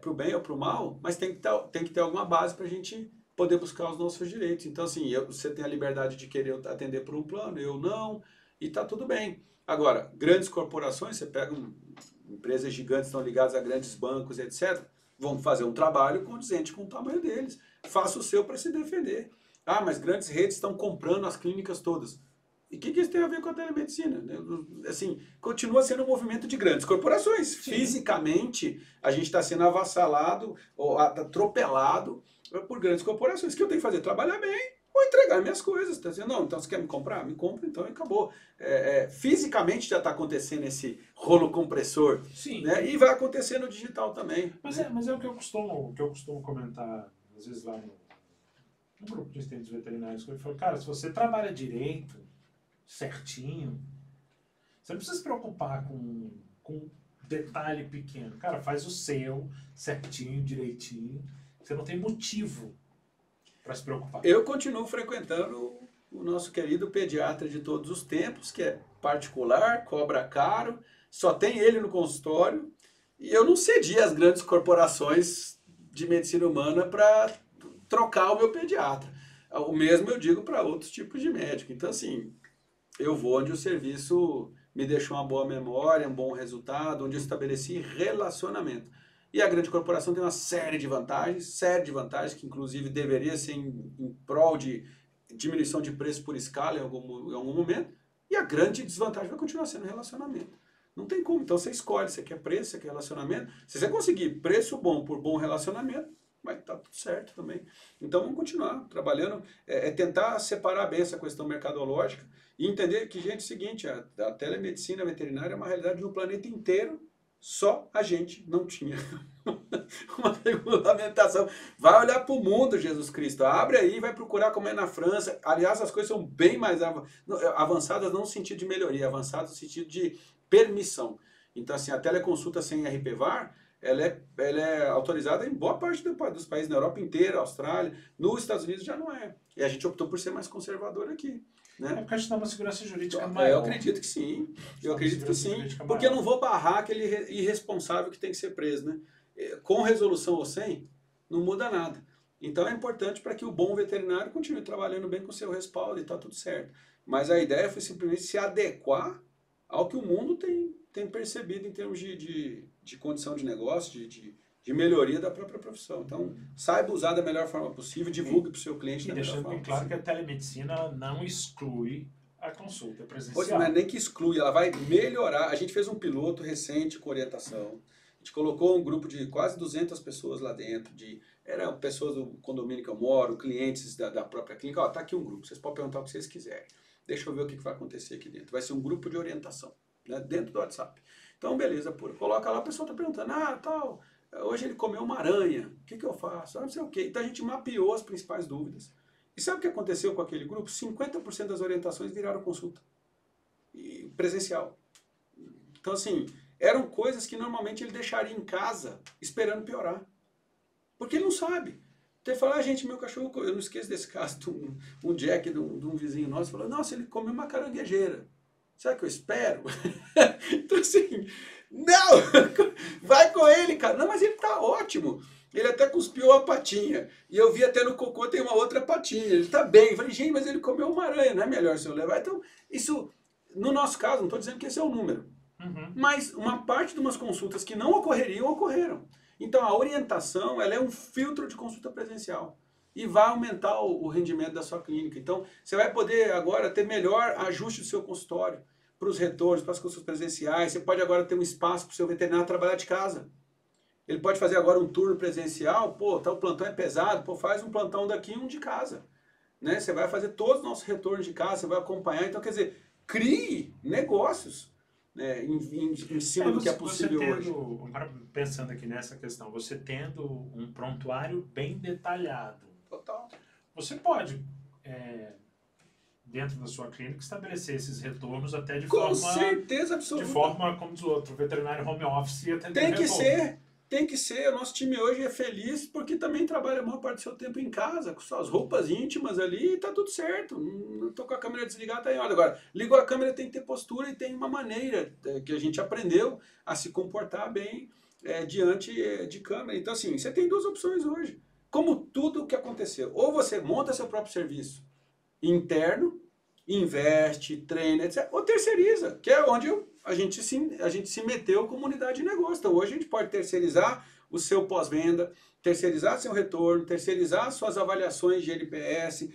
para o bem ou para o mal, mas tem que ter alguma base para a gente poder buscar os nossos direitos. Então, assim, você tem a liberdade de querer atender por um plano, eu não, e está tudo bem. Agora, grandes corporações, você pega empresas gigantes, estão ligadas a grandes bancos, etc., vão fazer um trabalho condizente com o tamanho deles. Faça o seu para se defender. Ah, mas grandes redes estão comprando as clínicas todas. E o que isso tem a ver com a telemedicina? Assim, continua sendo um movimento de grandes corporações. Sim. Fisicamente, a gente está sendo avassalado, ou atropelado por grandes corporações. O que eu tenho que fazer? Trabalhar bem ou entregar minhas coisas. Tá dizendo, não, então você quer me comprar? Me compra, então, e acabou. Fisicamente já está acontecendo esse rolo compressor. Sim. Né? E vai acontecer no digital também. Mas, né? Mas é o que eu costumo comentar, às vezes, lá no grupo de assistentes veterinários, que eu falo, cara, se você trabalha direito, certinho, você não precisa se preocupar com detalhe pequeno. Cara, faz o seu certinho, direitinho. Você não tem motivo para se preocupar. Eu continuo frequentando o nosso querido pediatra de todos os tempos, que é particular, cobra caro, só tem ele no consultório. E eu não cedi às grandes corporações de medicina humana para trocar o meu pediatra. O mesmo eu digo para outros tipos de médico. Então, assim, eu vou onde o serviço me deixou uma boa memória, um bom resultado, onde eu estabeleci relacionamento. E a grande corporação tem uma série de vantagens, que inclusive deveria ser em prol de diminuição de preço por escala em algum momento. E a grande desvantagem vai continuar sendo relacionamento. Não tem como. Então você escolhe, você quer preço, você quer relacionamento. Se você conseguir preço bom por bom relacionamento, mas tá tudo certo também. Então vamos continuar trabalhando, tentar separar bem essa questão mercadológica e entender que, gente, é o seguinte, a telemedicina veterinária é uma realidade no planeta inteiro, só a gente não tinha uma regulamentação. Vai olhar para o mundo, Jesus Cristo, abre aí, vai procurar como é na França. Aliás, as coisas são bem mais avançadas, não no sentido de melhoria, avançadas no sentido de permissão. Então, assim, a teleconsulta sem RPVAR, ela é autorizada em boa parte dos países, na Europa inteira, Austrália, nos Estados Unidos já não é. E a gente optou por ser mais conservador aqui. Né? É porque a gente dá uma segurança jurídica maior. Eu acredito que sim. Eu acredito que sim, porque eu não vou barrar aquele irresponsável que tem que ser preso. Né? Com resolução ou sem, não muda nada. Então é importante para que o bom veterinário continue trabalhando bem com seu respaldo e está tudo certo. Mas a ideia foi simplesmente se adequar ao que o mundo tem percebido em termos de condição de negócio, de melhoria da própria profissão. Então, saiba usar da melhor forma possível, divulgue para o seu cliente da melhor forma possível. E deixando bem claro que a telemedicina não exclui a consulta presencial. Pois não é nem que exclui, ela vai melhorar. A gente fez um piloto recente com orientação. A gente colocou um grupo de quase 200 pessoas lá dentro, eram pessoas do condomínio que eu moro, clientes da própria clínica. Ó, tá aqui um grupo, vocês podem perguntar o que vocês quiserem. Deixa eu ver o que vai acontecer aqui dentro. Vai ser um grupo de orientação, né, dentro do WhatsApp. Então, beleza, pura. Coloca lá, a pessoa está perguntando, tal, hoje ele comeu uma aranha, o que eu faço? Não sei o quê. Então, a gente mapeou as principais dúvidas. E sabe o que aconteceu com aquele grupo? 50% das orientações viraram consulta. E presencial. Então, assim, eram coisas que normalmente ele deixaria em casa, esperando piorar. Porque ele não sabe. Então, ele fala, gente, meu cachorro, eu não esqueço desse caso, um Jack de um vizinho nosso, falou, nossa, ele comeu uma caranguejeira. Será que eu espero? Então, assim, não! Vai com ele, cara. Não, mas ele tá ótimo. Ele até cuspiu a patinha. E eu vi até no cocô tem uma outra patinha. Ele tá bem. Eu falei, gente, mas ele comeu uma aranha. Não é melhor se eu levar? Então, isso, no nosso caso, não tô dizendo que esse é o número. Uhum. Mas uma parte de umas consultas que não ocorreriam, ocorreram. Então, a orientação, ela é um filtro de consulta presencial. E vai aumentar o rendimento da sua clínica. Então, você vai poder agora ter melhor ajuste do seu consultório para os retornos, para as consultas presenciais. Você pode agora ter um espaço para o seu veterinário trabalhar de casa. Ele pode fazer agora um turno presencial. Pô, tá, o plantão é pesado. Pô, faz um plantão daqui e um de casa. Né? Você vai fazer todos os nossos retornos de casa, você vai acompanhar. Então, quer dizer, crie negócios, né, em cima do que é possível hoje. Agora, pensando aqui nessa questão, você tendo um prontuário bem detalhado, total. Você pode, dentro da sua clínica, estabelecer esses retornos até de forma... Com certeza absoluta. De forma, como diz o outro, veterinário home office e atender retorno. Tem que ser. O nosso time hoje é feliz porque também trabalha a maior parte do seu tempo em casa, com suas roupas íntimas ali e tá tudo certo. Não tô com a câmera desligada, tá em hora. Agora, ligou a câmera, tem que ter postura e tem uma maneira que a gente aprendeu a se comportar bem diante de câmera. Então, assim, você tem duas opções hoje. Como tudo o que aconteceu. Ou você monta seu próprio serviço interno, investe, treina, etc. Ou terceiriza, que é onde a gente se meteu como unidade de negócio. Então hoje a gente pode terceirizar o seu pós-venda, terceirizar seu retorno, terceirizar suas avaliações de NPS,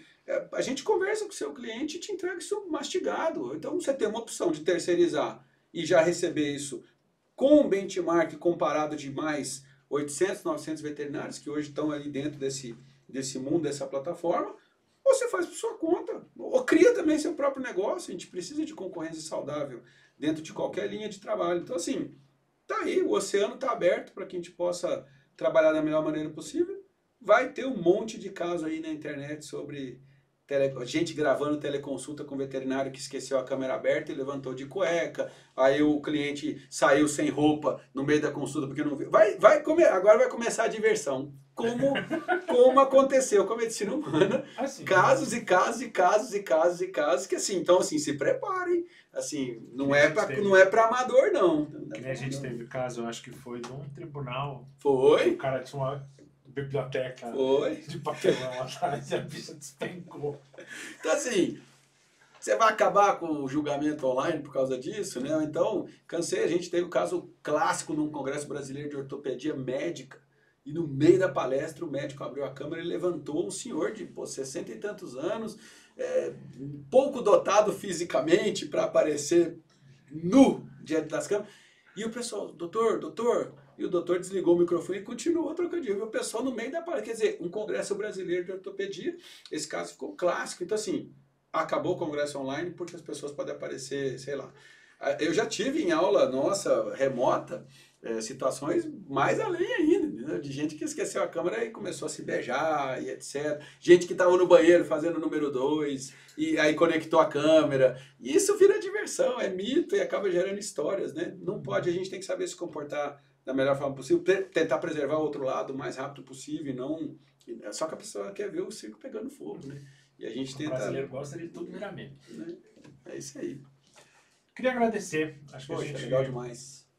a gente conversa com o seu cliente e te entrega isso mastigado. Então você tem uma opção de terceirizar e já receber isso com um benchmark comparado de mais 800, 900 veterinários que hoje estão ali dentro desse mundo, dessa plataforma, ou você faz por sua conta, ou cria também seu próprio negócio. A gente precisa de concorrência saudável dentro de qualquer linha de trabalho. Então assim, tá aí, o oceano tá aberto para que a gente possa trabalhar da melhor maneira possível. Vai ter um monte de caso aí na internet sobre gente gravando teleconsulta com veterinário que esqueceu a câmera aberta e levantou de cueca, aí o cliente saiu sem roupa no meio da consulta porque não viu. Agora vai começar a diversão, como aconteceu com a medicina humana, assim, casos e casos e casos e casos e casos, que assim, então assim, se preparem, assim, não é para amador não. Que nem a gente teve caso, eu acho que foi num tribunal, o cara tinha uma biblioteca de papelão atrás e a bicha despencou. Então assim, você vai acabar com o julgamento online por causa disso, né? Então, cansei, a gente teve o caso clássico num congresso brasileiro de ortopedia médica e no meio da palestra o médico abriu a câmera e levantou um senhor de 60 e tantos anos, pouco dotado fisicamente para aparecer nu diante das câmeras. E o pessoal, doutor... E o doutor desligou o microfone e continuou trocadilho. O pessoal no meio da palestra, quer dizer, um congresso brasileiro de ortopedia, esse caso ficou clássico. Então assim, acabou o congresso online porque as pessoas podem aparecer, sei lá. Eu já tive em aula nossa, remota, situações mais além ainda, né? De gente que esqueceu a câmera e começou a se beijar e etc. Gente que estava no banheiro fazendo o número 2 e aí conectou a câmera. E isso vira diversão, é mito e acaba gerando histórias, né? Não pode, a gente tem que saber se comportar da melhor forma possível, tentar preservar o outro lado o mais rápido possível e não... Só que a pessoa quer ver o circo pegando fogo, né? E a gente tenta... O brasileiro gosta de tudo virar meme. Né? É isso aí. Queria agradecer. Acho que a gente... legal demais.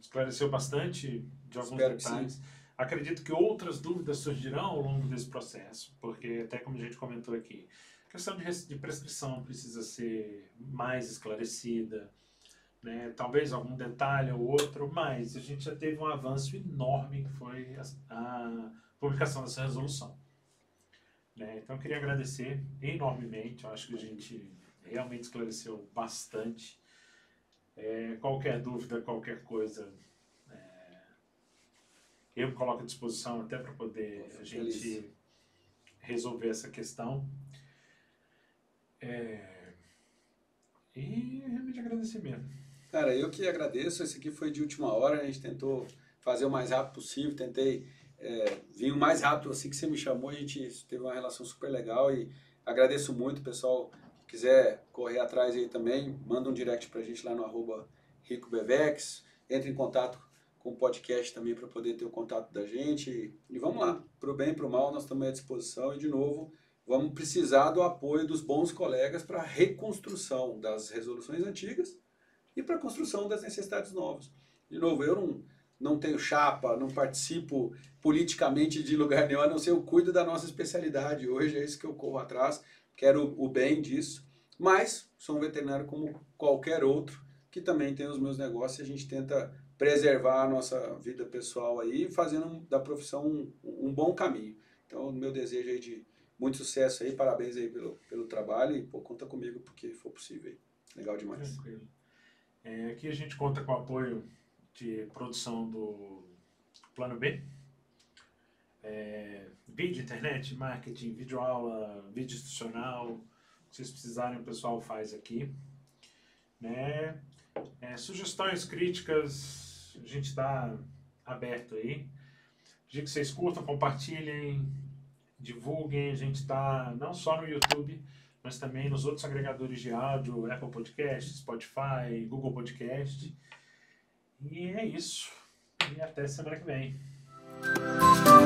Esclareceu bastante de alguns detalhes. Acredito que outras dúvidas surgirão ao longo desse processo, porque até como a gente comentou aqui, a questão de prescrição precisa ser mais esclarecida, né? Talvez algum detalhe ou outro, mas a gente já teve um avanço enorme que foi a publicação dessa resolução. Né? Então eu queria agradecer enormemente, eu acho que a gente realmente esclareceu bastante. Qualquer dúvida, qualquer coisa, eu me coloco à disposição até para poder a gente resolver essa questão. E realmente agradecer mesmo. Cara, eu que agradeço, esse aqui foi de última hora, a gente tentou fazer o mais rápido possível, tentei vir o mais rápido, assim que você me chamou, a gente teve uma relação super legal e agradeço muito, pessoal, se quiser correr atrás aí também, manda um direct pra gente lá no @RicoBVEX, entre em contato com o podcast também para poder ter o contato da gente e vamos lá, pro bem e pro mal, nós estamos à disposição e de novo, vamos precisar do apoio dos bons colegas para a reconstrução das resoluções antigas e para a construção das necessidades novas. De novo, eu não tenho chapa, não participo politicamente de lugar nenhum, a não ser eu cuido da nossa especialidade. Hoje é isso que eu corro atrás, quero o bem disso, mas sou um veterinário como qualquer outro, que também tem os meus negócios e a gente tenta preservar a nossa vida pessoal aí, fazendo da profissão um bom caminho. Então, meu desejo aí de muito sucesso aí, parabéns aí pelo trabalho e pô, conta comigo porque for possível aí. Legal demais. Tranquilo. Aqui a gente conta com o apoio de produção do Plano B, vídeo, internet, marketing, vídeo aula, vídeo institucional, o que vocês precisarem o pessoal faz aqui. Né? Sugestões, críticas, a gente está aberto aí. Digo que vocês curtam, compartilhem, divulguem, a gente está não só no YouTube, mas também nos outros agregadores de áudio, Apple Podcast, Spotify, Google Podcast. E é isso. E até semana que vem.